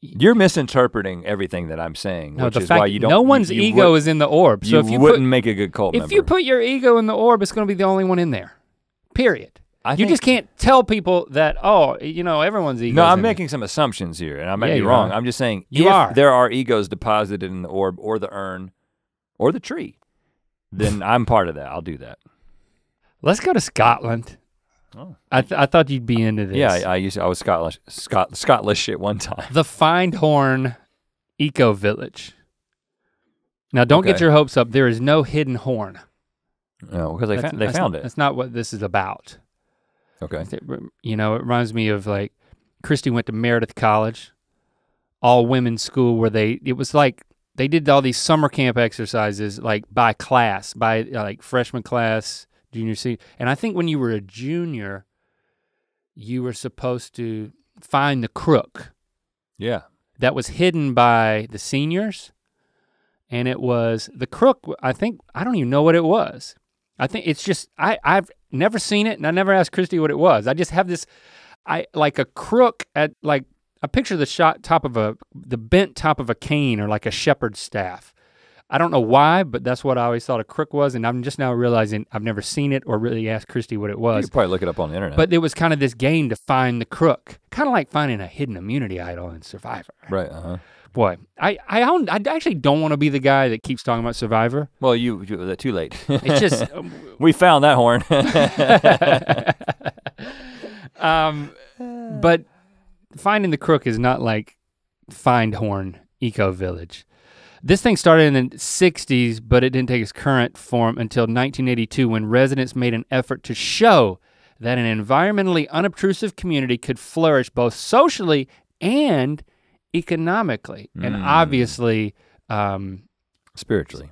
you're misinterpreting everything that I'm saying, which is why you don't. No one's ego is in the orb. So if you wouldn't make a good cult member. If you put your ego in the orb, it's gonna be the only one in there, period. You just can't tell people that, oh, you know, everyone's ego. No, I'm making some assumptions here, and I might be wrong. I'm just saying if there are egos deposited in the orb or the urn or the tree, then I'm part of that, I'll do that. Let's go to Scotland. Oh. I thought you'd be into this. Yeah, I was Scottish at one time. The Findhorn Eco Village. Now don't get your hopes up, there is no hidden horn. No, because they found it. That's not what this is about. Okay. You know, it reminds me of like, Christy went to Meredith College, all women's school where it was like, they did all these summer camp exercises like by class, by like freshman class, junior, senior. And I think when you were a junior, you were supposed to find the crook. Yeah. That was hidden by the seniors. And it was, the crook, I think, I don't even know what it was. I think it's just, I've never seen it, and I never asked Christy what it was. I just have this, like a crook at, like, I picture the bent top of a cane or like a shepherd's staff. I don't know why, but that's what I always thought a crook was, and I'm just now realizing I've never seen it or really asked Christy what it was. You could probably look it up on the internet. But it was kind of this game to find the crook, kind of like finding a hidden immunity idol in Survivor. Right, uh-huh. Boy, I actually don't want to be the guy that keeps talking about Survivor. Well, you're too late. It's just we found that horn. But finding the crook is not like Findhorn Eco Village. This thing started in the 60s, but it didn't take its current form until 1982 when residents made an effort to show that an environmentally unobtrusive community could flourish both socially and economically, and obviously spiritually,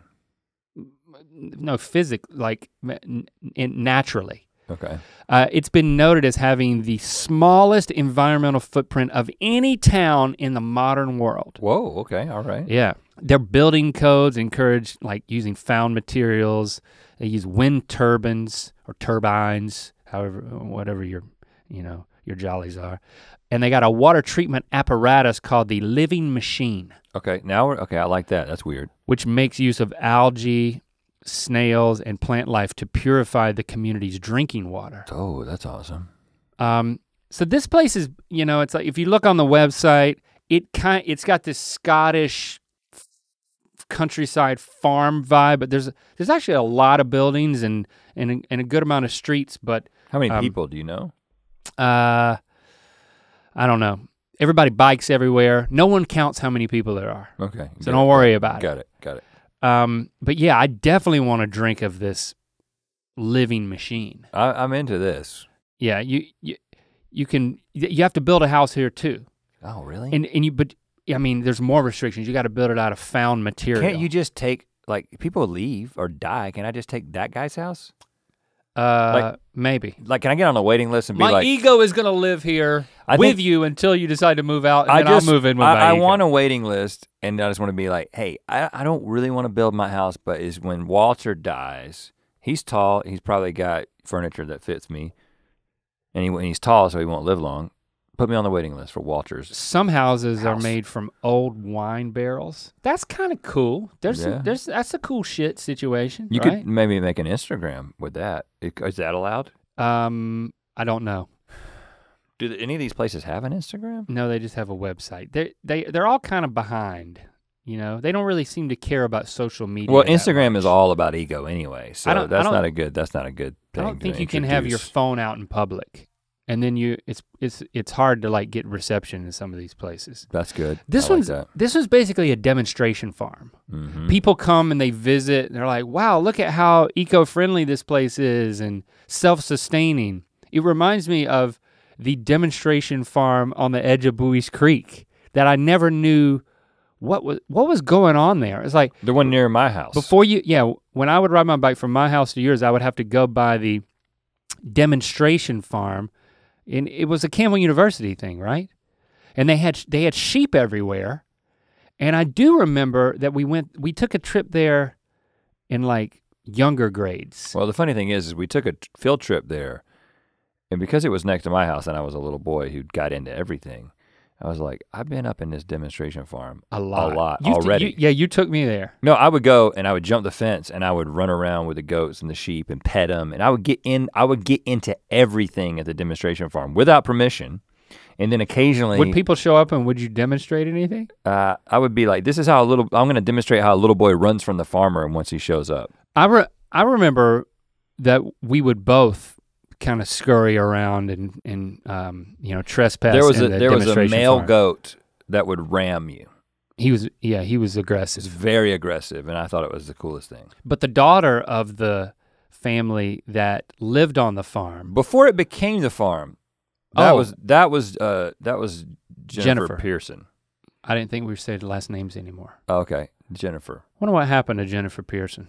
no, physically, like naturally. Okay. It's been noted as having the smallest environmental footprint of any town in the modern world. Whoa, okay, all right. Yeah, their building codes encourage like using found materials. They use wind turbines or turbines, however, whatever your jollies are. And they got a water treatment apparatus called the living machine. Okay, now okay, I like that, that's weird. Which makes use of algae, snails, and plant life to purify the community's drinking water. Oh, that's awesome. So this place is, you know, it's like, if you look on the website, it's got this Scottish countryside farm vibe, but there's actually a lot of buildings and a good amount of streets, but. How many people do you know? I don't know. Everybody bikes everywhere. No one counts how many people there are. Okay. So don't worry about it. Got it. But yeah, I definitely want a drink of this living machine. I'm into this. Yeah, you have to build a house here too. Oh, really? But I mean, there's more restrictions. You gotta build it out of found material. Can't you just take, like, people leave or die, can I just take that guy's house? Like, maybe. Like, can I get on a waiting list and be like, my ego is gonna live here with you until you decide to move out, and then I'll move in with my ego. I want a waiting list, and I just wanna be like, hey, I don't really wanna build my house, but is when Walter dies, he's tall, he's probably got furniture that fits me, and he's tall, so he won't live long. Put me on the waiting list for Walter's. Some houses are made from old wine barrels. That's kind of cool. That's a cool shit situation. You could maybe make an Instagram with that. Is that allowed? I don't know. Do any of these places have an Instagram? No, they just have a website. They're all kind of behind. You know, they don't really seem to care about social media. Well, Instagram is all about ego anyway. So that's not a good thing. I don't think you can have your phone out in public. And then it's hard to like get reception in some of these places. That's good. This one's basically a demonstration farm. Mm-hmm. People come and they visit, and they're like, wow, look at how eco-friendly this place is and self-sustaining. It reminds me of the demonstration farm on the edge of Bowie's Creek that I never knew what was going on there. It's like the one near my house. Before you, yeah, when I would ride my bike from my house to yours, I would have to go by the demonstration farm, and it was a Campbell University thing, right? And they had sheep everywhere, and I do remember that we took a trip there in like younger grades. Well, the funny thing is we took a field trip there, and because it was next to my house and I was a little boy who got into everything, I was like, I've been up in this demonstration farm a lot already. You took me there. No, I would go and I would jump the fence and I would run around with the goats and the sheep and pet them, and I would get into everything at the demonstration farm without permission. And then occasionally— would people show up and would you demonstrate anything? I would be like, this is how I'm gonna demonstrate how a little boy runs from the farmer and once he shows up. I remember that we would both kind of scurry around and you know, trespass. There was a male goat that would ram you. He was aggressive. He was very aggressive, and I thought it was the coolest thing. But the daughter of the family that lived on the farm before it became the farm, that was Jennifer Pearson. I didn't think we were saying last names anymore. Oh, okay, Jennifer. I wonder what happened to Jennifer Pearson.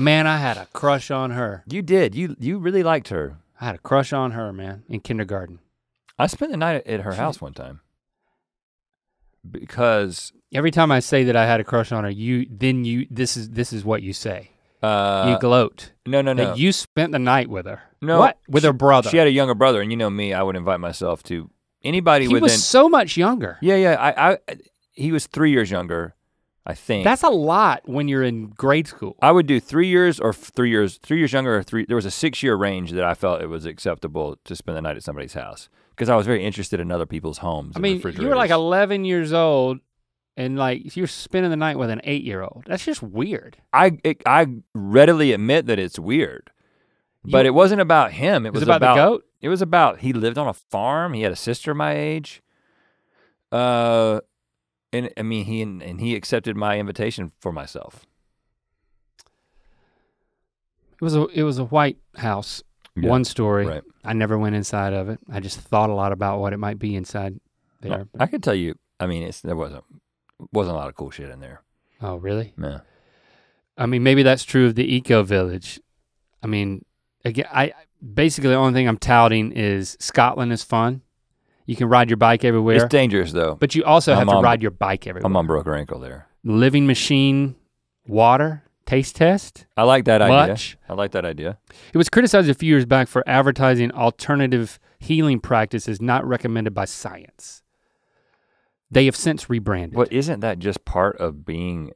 Man, I had a crush on her. You did. You really liked her. I had a crush on her, man, in kindergarten. I spent the night at her house one time. Because every time I say that I had a crush on her, this is what you say. You gloat. No. That you spent the night with her. No. What? With her brother. She had a younger brother, and you know me, I would invite myself to anybody within— he was so much younger. Yeah, he was 3 years younger, I think. That's a lot when you're in grade school. I would do 3 years or 3 years, 3 years younger or three, there was a 6 year range that I felt it was acceptable to spend the night at somebody's house because I was very interested in other people's homes. I mean, you were like 11 years old and like you're spending the night with an 8-year-old. That's just weird. I readily admit that it's weird, but it wasn't about him. It was about the goat? It was about, he lived on a farm. He had a sister my age. And I mean, he accepted my invitation for myself. It was a white house, yeah, one story. Right. I never went inside of it. I just thought a lot about what it might be inside there. No, I could tell you. I mean, there wasn't a lot of cool shit in there. Oh, really? Yeah. I mean, maybe that's true of the Eco Village. I mean, again, basically the only thing I'm touting is Scotland is fun. You can ride your bike everywhere. It's dangerous though. But you also have to ride your bike everywhere. My mom broke her ankle there. Living machine water taste test. I like that idea. I like that idea. It was criticized a few years back for advertising alternative healing practices not recommended by science. They have since rebranded. Well, isn't that just part of being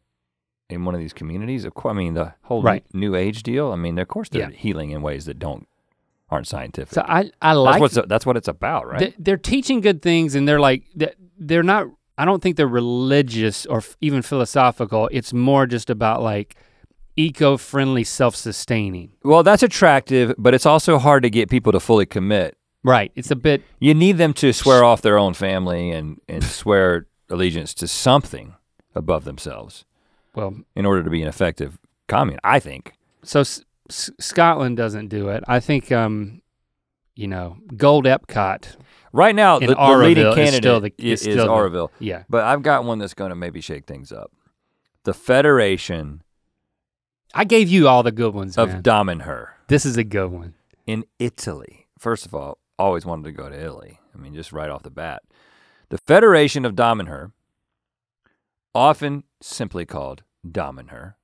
in one of these communities? Of course, I mean the whole new age deal. I mean, of course they're healing in ways that aren't scientific. So I like that's what it's about, right? They're teaching good things, and they're like, they're not, I don't think they're religious or even philosophical. It's more just about like eco-friendly, self-sustaining. Well, that's attractive, but it's also hard to get people to fully commit. Right, it's a bit. You need them to swear off their own family and swear allegiance to something above themselves. Well, in order to be an effective commune, I think. So Scotland doesn't do it. I think, you know, Gold Epcot. Right now, the leading candidate is Auroville. Yeah. But I've got one that's gonna maybe shake things up. The Federation. I gave you all the good ones, man. Of Damanhur. This is a good one. In Italy. First of all, always wanted to go to Italy. I mean, just right off the bat. The Federation of Damanhur, often simply called Damanhur,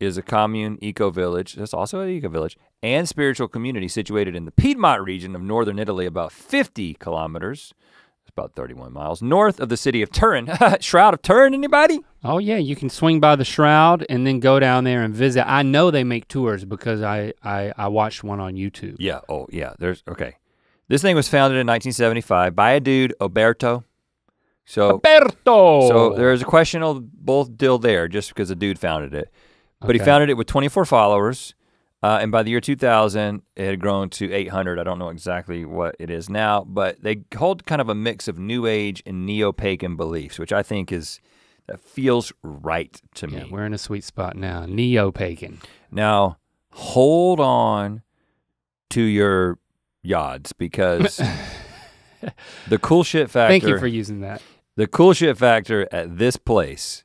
is a commune eco-village, that's also an eco-village, and spiritual community situated in the Piedmont region of northern Italy, about 50 kilometers, about 31 miles, north of the city of Turin. Shroud of Turin, anybody? Oh yeah, you can swing by the Shroud and then go down there and visit. I know they make tours because I watched one on YouTube. Yeah, oh yeah, okay. This thing was founded in 1975 by a dude, Alberto. So there's a questionable deal there just because a dude founded it. But okay. He founded it with 24 followers, and by the year 2000, it had grown to 800. I don't know exactly what it is now, but they hold kind of a mix of New Age and Neo-Pagan beliefs, which I think that feels right to me. Yeah, we're in a sweet spot now, Neo-Pagan. Now, hold on to your yods because The cool shit factor. Thank you for using that. The cool shit factor at this place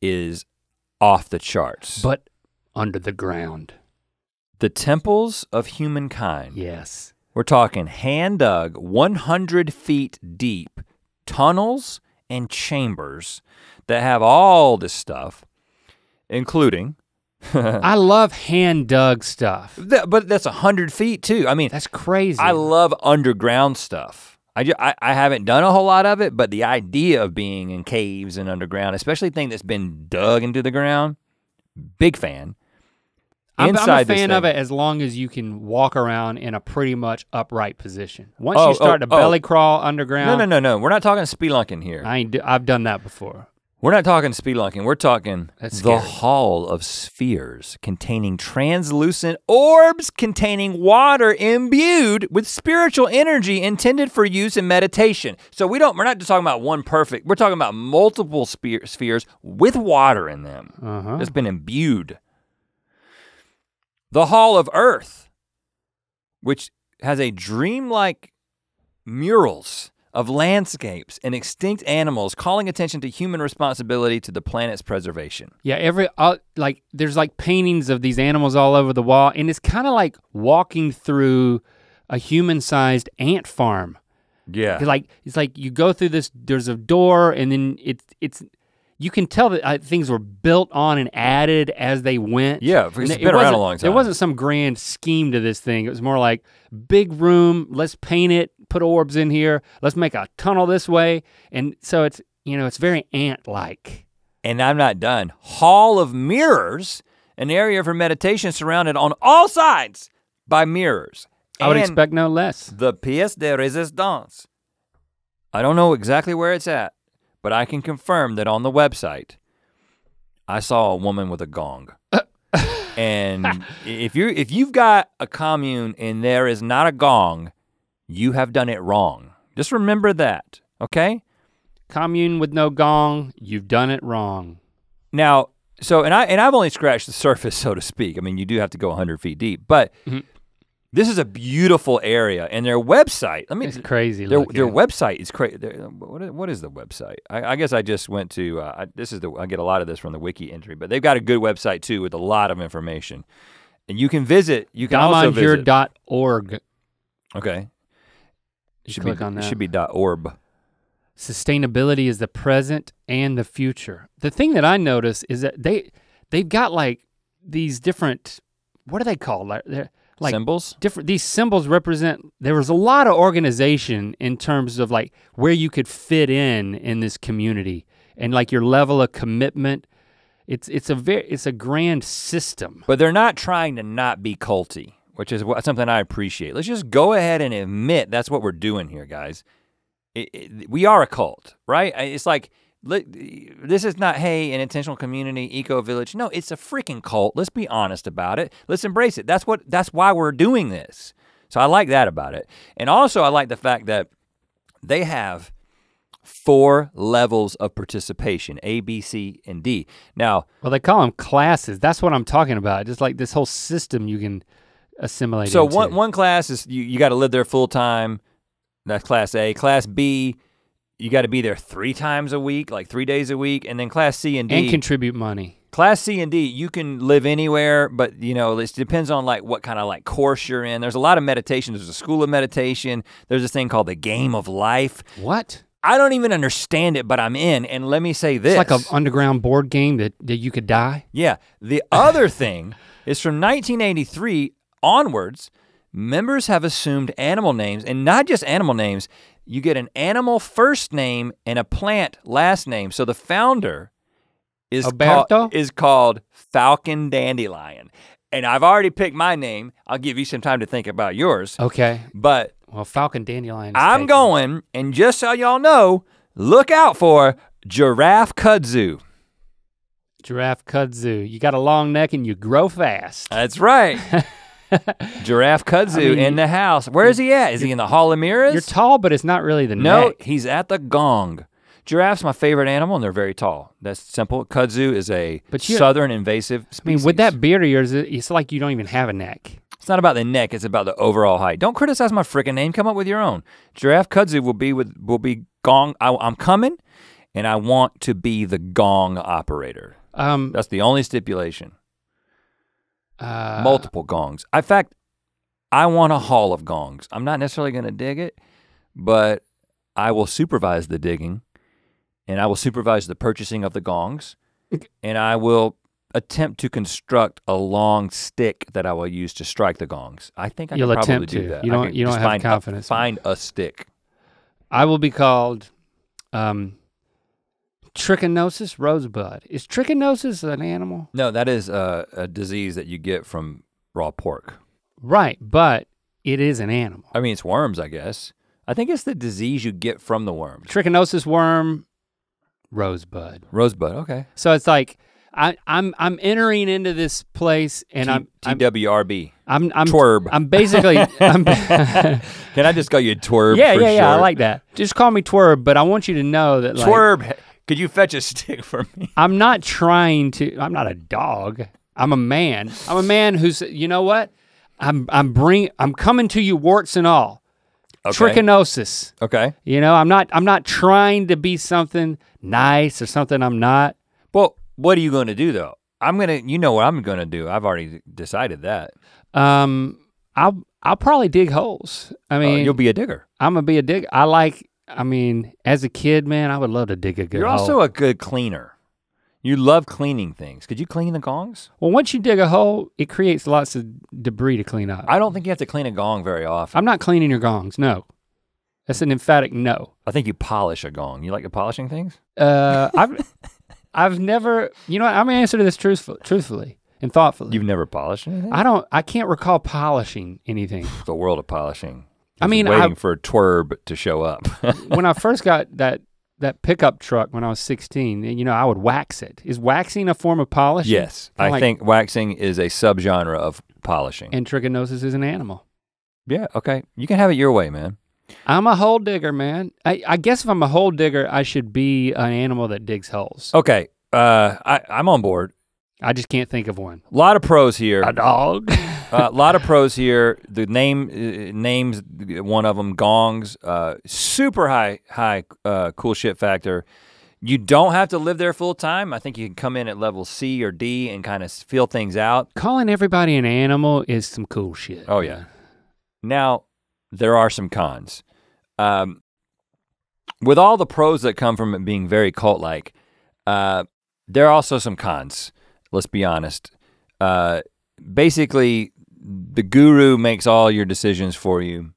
is off the charts. But under the ground. The temples of humankind. Yes. We're talking hand-dug, 100 feet deep tunnels and chambers that have all this stuff, including. I love hand-dug stuff. But that's 100 feet too. I mean, that's crazy. I love underground stuff. I haven't done a whole lot of it, but the idea of being in caves and underground, especially thing that's been dug into the ground, big fan. I'm a fan of it as long as you can walk around in a pretty much upright position. Once you start to belly crawl underground. No. We're not talking spelunking here. I've done that before. We're not talking spelunking. We're talking the Hall of Spheres containing translucent orbs containing water imbued with spiritual energy intended for use in meditation. So we're not just talking about one perfect. We're talking about multiple spheres with water in them. Uh-huh. It's been imbued. The Hall of Earth, which has a dreamlike murals of landscapes and extinct animals calling attention to human responsibility to the planet's preservation. Yeah, there's like paintings of these animals all over the wall, and it's kind of like walking through a human-sized ant farm. Yeah. It's like you go through this, there's a door, and then it's you can tell that things were built on and added as they went. Yeah, it's been around a long time. There wasn't some grand scheme to this thing. It was more like big room, let's paint it, put orbs in here, let's make a tunnel this way. And so it's, you know, it's very ant-like. And I'm not done. Hall of Mirrors, an area for meditation surrounded on all sides by mirrors. I would expect no less. The pièce de résistance. I don't know exactly where it's at, but I can confirm that on the website, I saw a woman with a gong. And if you've got a commune and there is not a gong, you have done it wrong. Just remember that, okay? Commune with no gong, you've done it wrong. Now, I've only scratched the surface, so to speak. I mean, you do have to go 100 feet deep, but this is a beautiful area, and their website. It's crazy. Their website is crazy. What is the website? I guess I just went to. I get a lot of this from the wiki entry, but they've got a good website too with a lot of information, and you can visit. You can also visit. Damanhur.org. Okay. Click on that. It should be .orb. Sustainability is the present and the future. The thing that I notice is that they've got like these different. What are they called? Like symbols? These symbols represent, there was a lot of organization in terms of like where you could fit in this community and like your level of commitment. It's a grand system. But they're not trying to not be culty, which is something I appreciate. Let's just go ahead and admit that's what we're doing here, guys. We are a cult, right? It's like, this is not, hey, an intentional community, eco-village. No, it's a freaking cult. Let's be honest about it. Let's embrace it. That's why we're doing this. So I like that about it. And also I like the fact that they have 4 levels of participation, A, B, C, and D. Now. Well, they call them classes. That's what I'm talking about. Just like this whole system you can assimilate into. So one class is you gotta live there full time. That's class A. Class B, you gotta be there 3 times a week, like 3 days a week, and then class C and D. And contribute money. Class C and D, you can live anywhere, but you know, it depends on like what kind of like course you're in. There's a lot of meditation, there's a school of meditation, there's this thing called the Game of Life. What? I don't even understand it, but I'm in, and let me say this. It's like an underground board game that you could die? Yeah, the other thing is from 1983 onwards, members have assumed animal names, and not just animal names, you get an animal first name and a plant last name. So the founder is called Falcon Dandelion. And I've already picked my name. I'll give you some time to think about yours. Okay. But well, Falcon Dandelion. I'm going, and just so y'all know, look out for Giraffe Kudzu. Giraffe Kudzu. You got a long neck and you grow fast. That's right. Giraffe Kudzu in the house. Where is he at? Is he in the Hall of Mirrors? You're tall, but it's not really the neck. No, he's at the gong. Giraffe's my favorite animal, and they're very tall. That's simple. Kudzu is a southern invasive species. I mean, with that beard of yours, it's like you don't even have a neck. It's not about the neck, it's about the overall height. Don't criticize my frickin' name, come up with your own. Giraffe Kudzu will be gong, I'm coming, and I want to be the gong operator. That's the only stipulation. Multiple gongs. In fact, I want a hall of gongs. I'm not necessarily gonna dig it, but I will supervise the digging, and I will supervise the purchasing of the gongs, and I will attempt to construct a long stick that I will use to strike the gongs. I think I can probably do that. You don't have confidence. Find a stick. I will be called Trichinosis Rosebud. Is trichinosis an animal? No, that is a disease that you get from raw pork. Right, but it is an animal. I mean, it's worms, I guess. I think it's the disease you get from the worms. Trichinosis worm, Rosebud. Rosebud, okay. So it's like, I'm entering into this place and I'm TWRB. I'm twerb. I'm basically Can I just call you twerb? Yeah, I like that. Just call me twerb, but I want you to know that like twerb, could you fetch a stick for me? I'm not a dog. I'm a man. I'm a man who's, you know what? I'm coming to you warts and all. Okay. Trichinosis. Okay. You know, I'm not trying to be something nice or something I'm not. Well, what are you gonna do though? You know what I'm gonna do. I've already decided that. I'll probably dig holes. I mean, you'll be a digger. I'm gonna be a digger. As a kid, man, I would love to dig a good hole. You're also a good cleaner. You love cleaning things. Could you clean the gongs? Well, once you dig a hole, it creates lots of debris to clean up. I don't think you have to clean a gong very often. I'm not cleaning your gongs, no. That's an emphatic no. I think you polish a gong. You like the polishing things? I've never, you know what, I'm gonna answer this truthfully and thoughtfully. You've never polished anything? I can't recall polishing anything. The world of polishing. I mean, waiting for a twerb to show up. When I first got that pickup truck when I was 16, you know, I would wax it. Is waxing a form of polishing? Yes, I think waxing is a subgenre of polishing. And trichinosis is an animal. Yeah, okay, you can have it your way, man. I'm a hole digger, man. I guess if I'm a hole digger, I should be an animal that digs holes. Okay, I'm on board. I just can't think of one. A lot of pros here. A dog. A lot of pros here. The names, one of them, gongs, super high cool shit factor. You don't have to live there full time. I think you can come in at level C or D and kind of feel things out. Calling everybody an animal is some cool shit. Oh yeah. Now, there are some cons. With all the pros that come from it being very cult-like, there are also some cons, let's be honest. Basically, the guru makes all your decisions for you.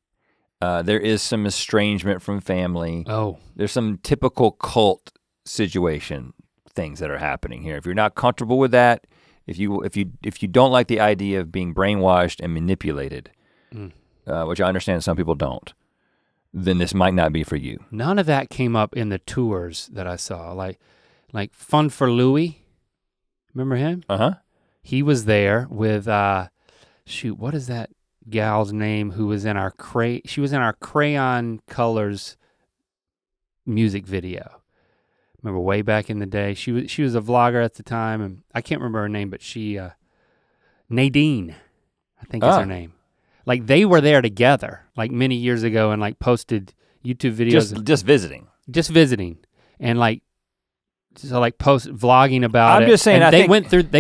There is some estrangement from family. Oh. There's some typical cult situation things that are happening here. If you're not comfortable with that, if you don't like the idea of being brainwashed and manipulated, which I understand some people don't, then this might not be for you. None of that came up in the tours that I saw, like Fun for Louie, remember him? Uh-huh. He was there with, what is that gal's name who was in our Crayon Colors music video. Remember way back in the day, she was a vlogger at the time, and I can't remember her name, but she, Nadine, I think is her name. Like they were there together like many years ago and like posted YouTube videos. Just visiting. Just visiting and like, so like vlogging about it. I'm just saying and they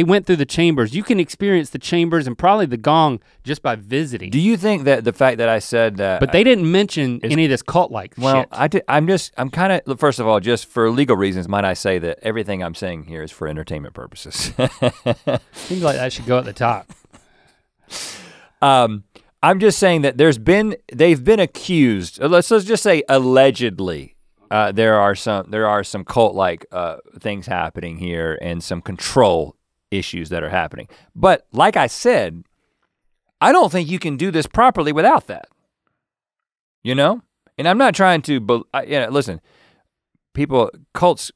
went through the chambers. You can experience the chambers and probably the gong just by visiting. Do you think that the fact that I said that. But they didn't mention any of this cult-like shit. Well, I'm kind of, first of all, just for legal reasons, might I say that everything I'm saying here is for entertainment purposes. Seems like that should go at the top. I'm just saying that they've been accused. Let's just say allegedly, there are some cult-like things happening here and some control issues that are happening. But like I said, I don't think you can do this properly without that. You know, and I'm not trying to. Listen, people, cults.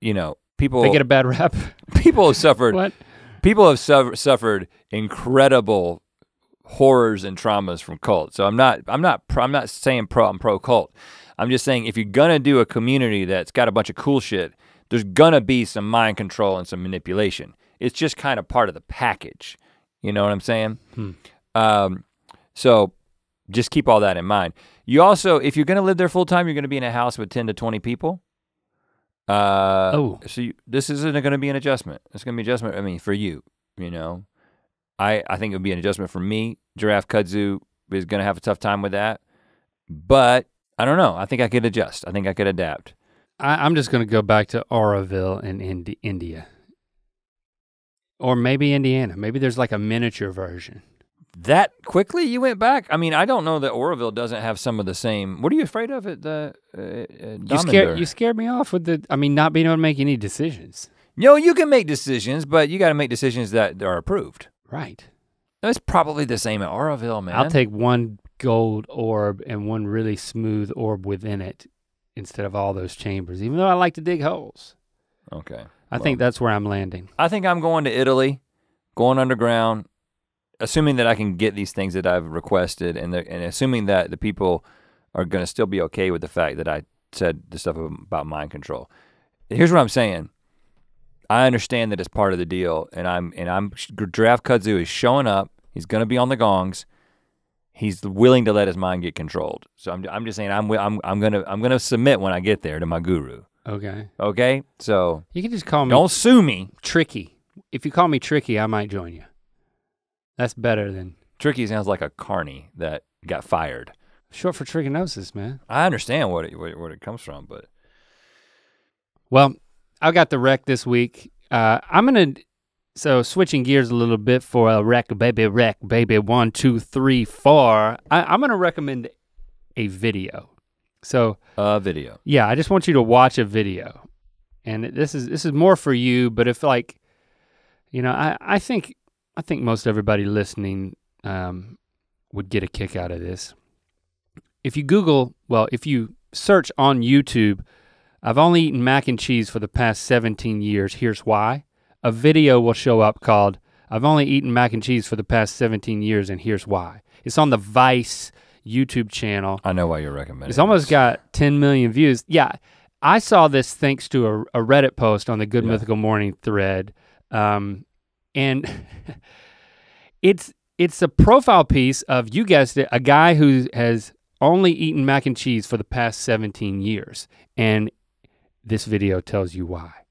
You know, people. They get a bad rap. People have suffered. What? People have suffered incredible horrors and traumas from cults. So I'm not saying I'm pro cult. I'm just saying if you're gonna do a community that's got a bunch of cool shit, there's gonna be some mind control and some manipulation. It's just kind of part of the package. You know what I'm saying? Hmm. So just keep all that in mind. You also, if you're gonna live there full time, you're gonna be in a house with 10 to 20 people. So this isn't gonna be an adjustment. It's gonna be an adjustment, I mean, for you, you know? I think it would be an adjustment for me. Giraffe Kudzu is gonna have a tough time with that. But I don't know, I think I could adjust. I think I could adapt. I'm just gonna go back to Auroville in India. Or maybe Indiana, maybe there's like a miniature version. That quickly you went back? I mean, I don't know that Auroville doesn't have some of the same, what are you afraid of at the you scared me off with the, I mean, not being able to make any decisions. No, you can make decisions, but you gotta make decisions that are approved. Right. That's probably the same at Auroville, man. I'll take one gold orb and one really smooth orb within it instead of all those chambers, even though I like to dig holes. Okay. I think that's where I'm landing. I think I'm going to Italy, going underground, assuming that I can get these things that I've requested and assuming that the people are gonna still be okay with the fact that I said the stuff about mind control. Here's what I'm saying. I understand that it's part of the deal and Giraffe Kudzu is showing up, he's gonna be on the gongs, he's willing to let his mind get controlled. So I'm just saying I'm gonna submit when I get there to my guru. Okay. Okay, so. You can just call me. Don't sue me. Tricky. If you call me Tricky, I might join you. That's better than. Tricky sounds like a carny that got fired. Short for trichinosis, man. I understand where it comes from, but. Well, I got the wreck this week. So switching gears a little bit for a wreck, baby, 1, 2, 3, 4. I'm gonna recommend a video. So a video. Yeah, I just want you to watch a video. And this is more for you, but if like, you know, I think most everybody listening would get a kick out of this. If you search on YouTube, I've only eaten mac and cheese for the past 17 years, here's why. A video will show up called, I've only eaten mac and cheese for the past 17 years and here's why. It's on the Vice YouTube channel. I know why you're recommending it. It's almost got 10 million views. Yeah, I saw this thanks to a Reddit post on the Good Mythical Morning thread. And it's a profile piece of, you guessed it, a guy who has only eaten mac and cheese for the past 17 years. And this video tells you why.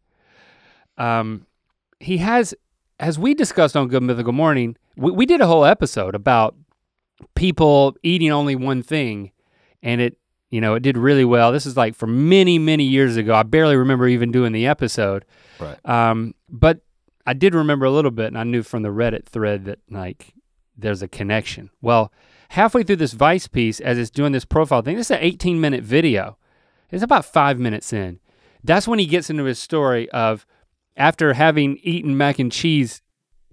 He has, as we discussed on Good Mythical Morning, we did a whole episode about people eating only one thing, and it did really well. This is like from many, many years ago. I barely remember even doing the episode. Right. But I did remember a little bit, and I knew from the Reddit thread that like there's a connection. Well, halfway through this Vice piece, as it's doing this profile thing, this is an 18-minute video. It's about 5 minutes in. That's when he gets into his story of, after having eaten mac and cheese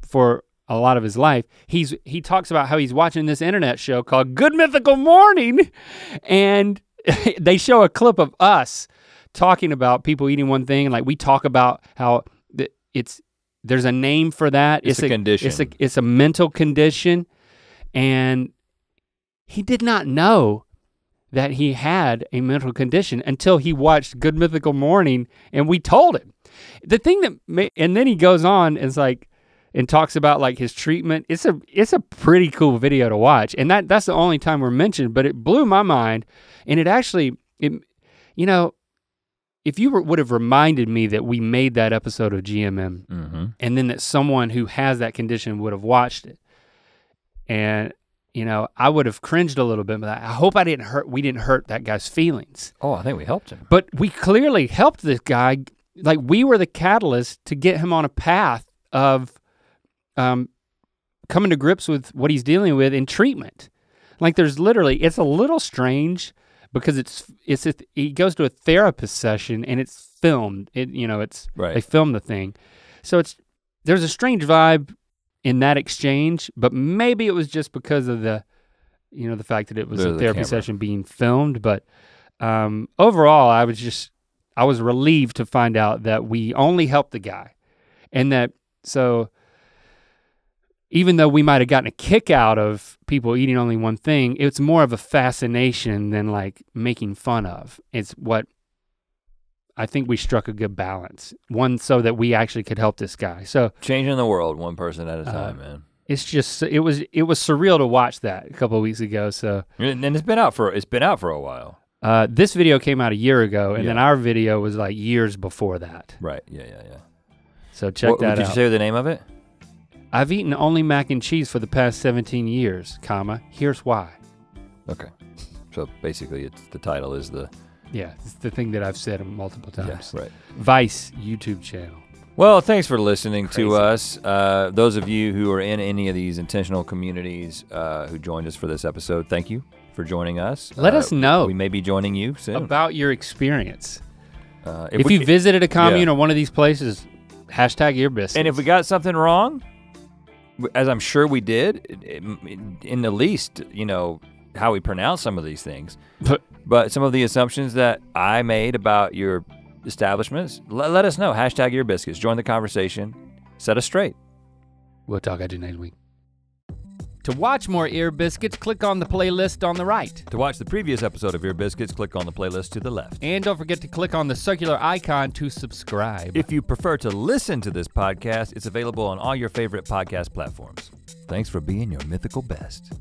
for a lot of his life, he talks about how he's watching this internet show called Good Mythical Morning, and they show a clip of us talking about people eating one thing, and like we talk about how there's a name for that. It's a condition. It's a mental condition, and he did not know that he had a mental condition until he watched Good Mythical Morning, and we told him. And then he goes on and it's like, and talks about like his treatment. It's a pretty cool video to watch, and that's the only time we're mentioned, but it blew my mind, and it actually, you know, if you would have reminded me that we made that episode of GMM, mm-hmm. and then that someone who has that condition would have watched it, and you know, I would have cringed a little bit, but I hope we didn't hurt that guy's feelings. Oh, I think we helped him. But we clearly helped this guy, like we were the catalyst to get him on a path of coming to grips with what he's dealing with in treatment. Like there's literally, it's a little strange because he goes to a therapist session and it's filmed. They film the thing. So there's a strange vibe in that exchange, but maybe it was just because of the fact that it was a therapy session being filmed. But overall, I was relieved to find out that we only helped the guy, and that so, even though we might have gotten a kick out of people eating only one thing, it's more of a fascination than like making fun of. It's what, I think we struck a good balance. One so that we actually could help this guy, so. Changing the world one person at a time, man. It's just it was surreal to watch that a couple of weeks ago. So and it's been out for a while. This video came out a year ago, and then our video was like years before that. Right. Yeah. So check that out. Did you say the name of it? I've eaten only mac and cheese for the past 17 years, comma, here's why. Okay. So basically it's the title is the... Yeah, it's the thing that I've said multiple times. Yeah, right. Vice YouTube channel. Well, thanks for listening to us. Those of you who are in any of these intentional communities who joined us for this episode, thank you for joining us. Let us know. We may be joining you soon. About your experience. If you visited a commune or one of these places, hashtag Ear Biscuits. And if we got something wrong, as I'm sure we did, in the least, you know, how we pronounce some of these things. But some of the assumptions that I made about your establishments, let us know, hashtag Ear Biscuits. Join the conversation, set us straight. We'll talk at you next week. To watch more Ear Biscuits, click on the playlist on the right. To watch the previous episode of Ear Biscuits, click on the playlist to the left. And don't forget to click on the circular icon to subscribe. If you prefer to listen to this podcast, it's available on all your favorite podcast platforms. Thanks for being your mythical best.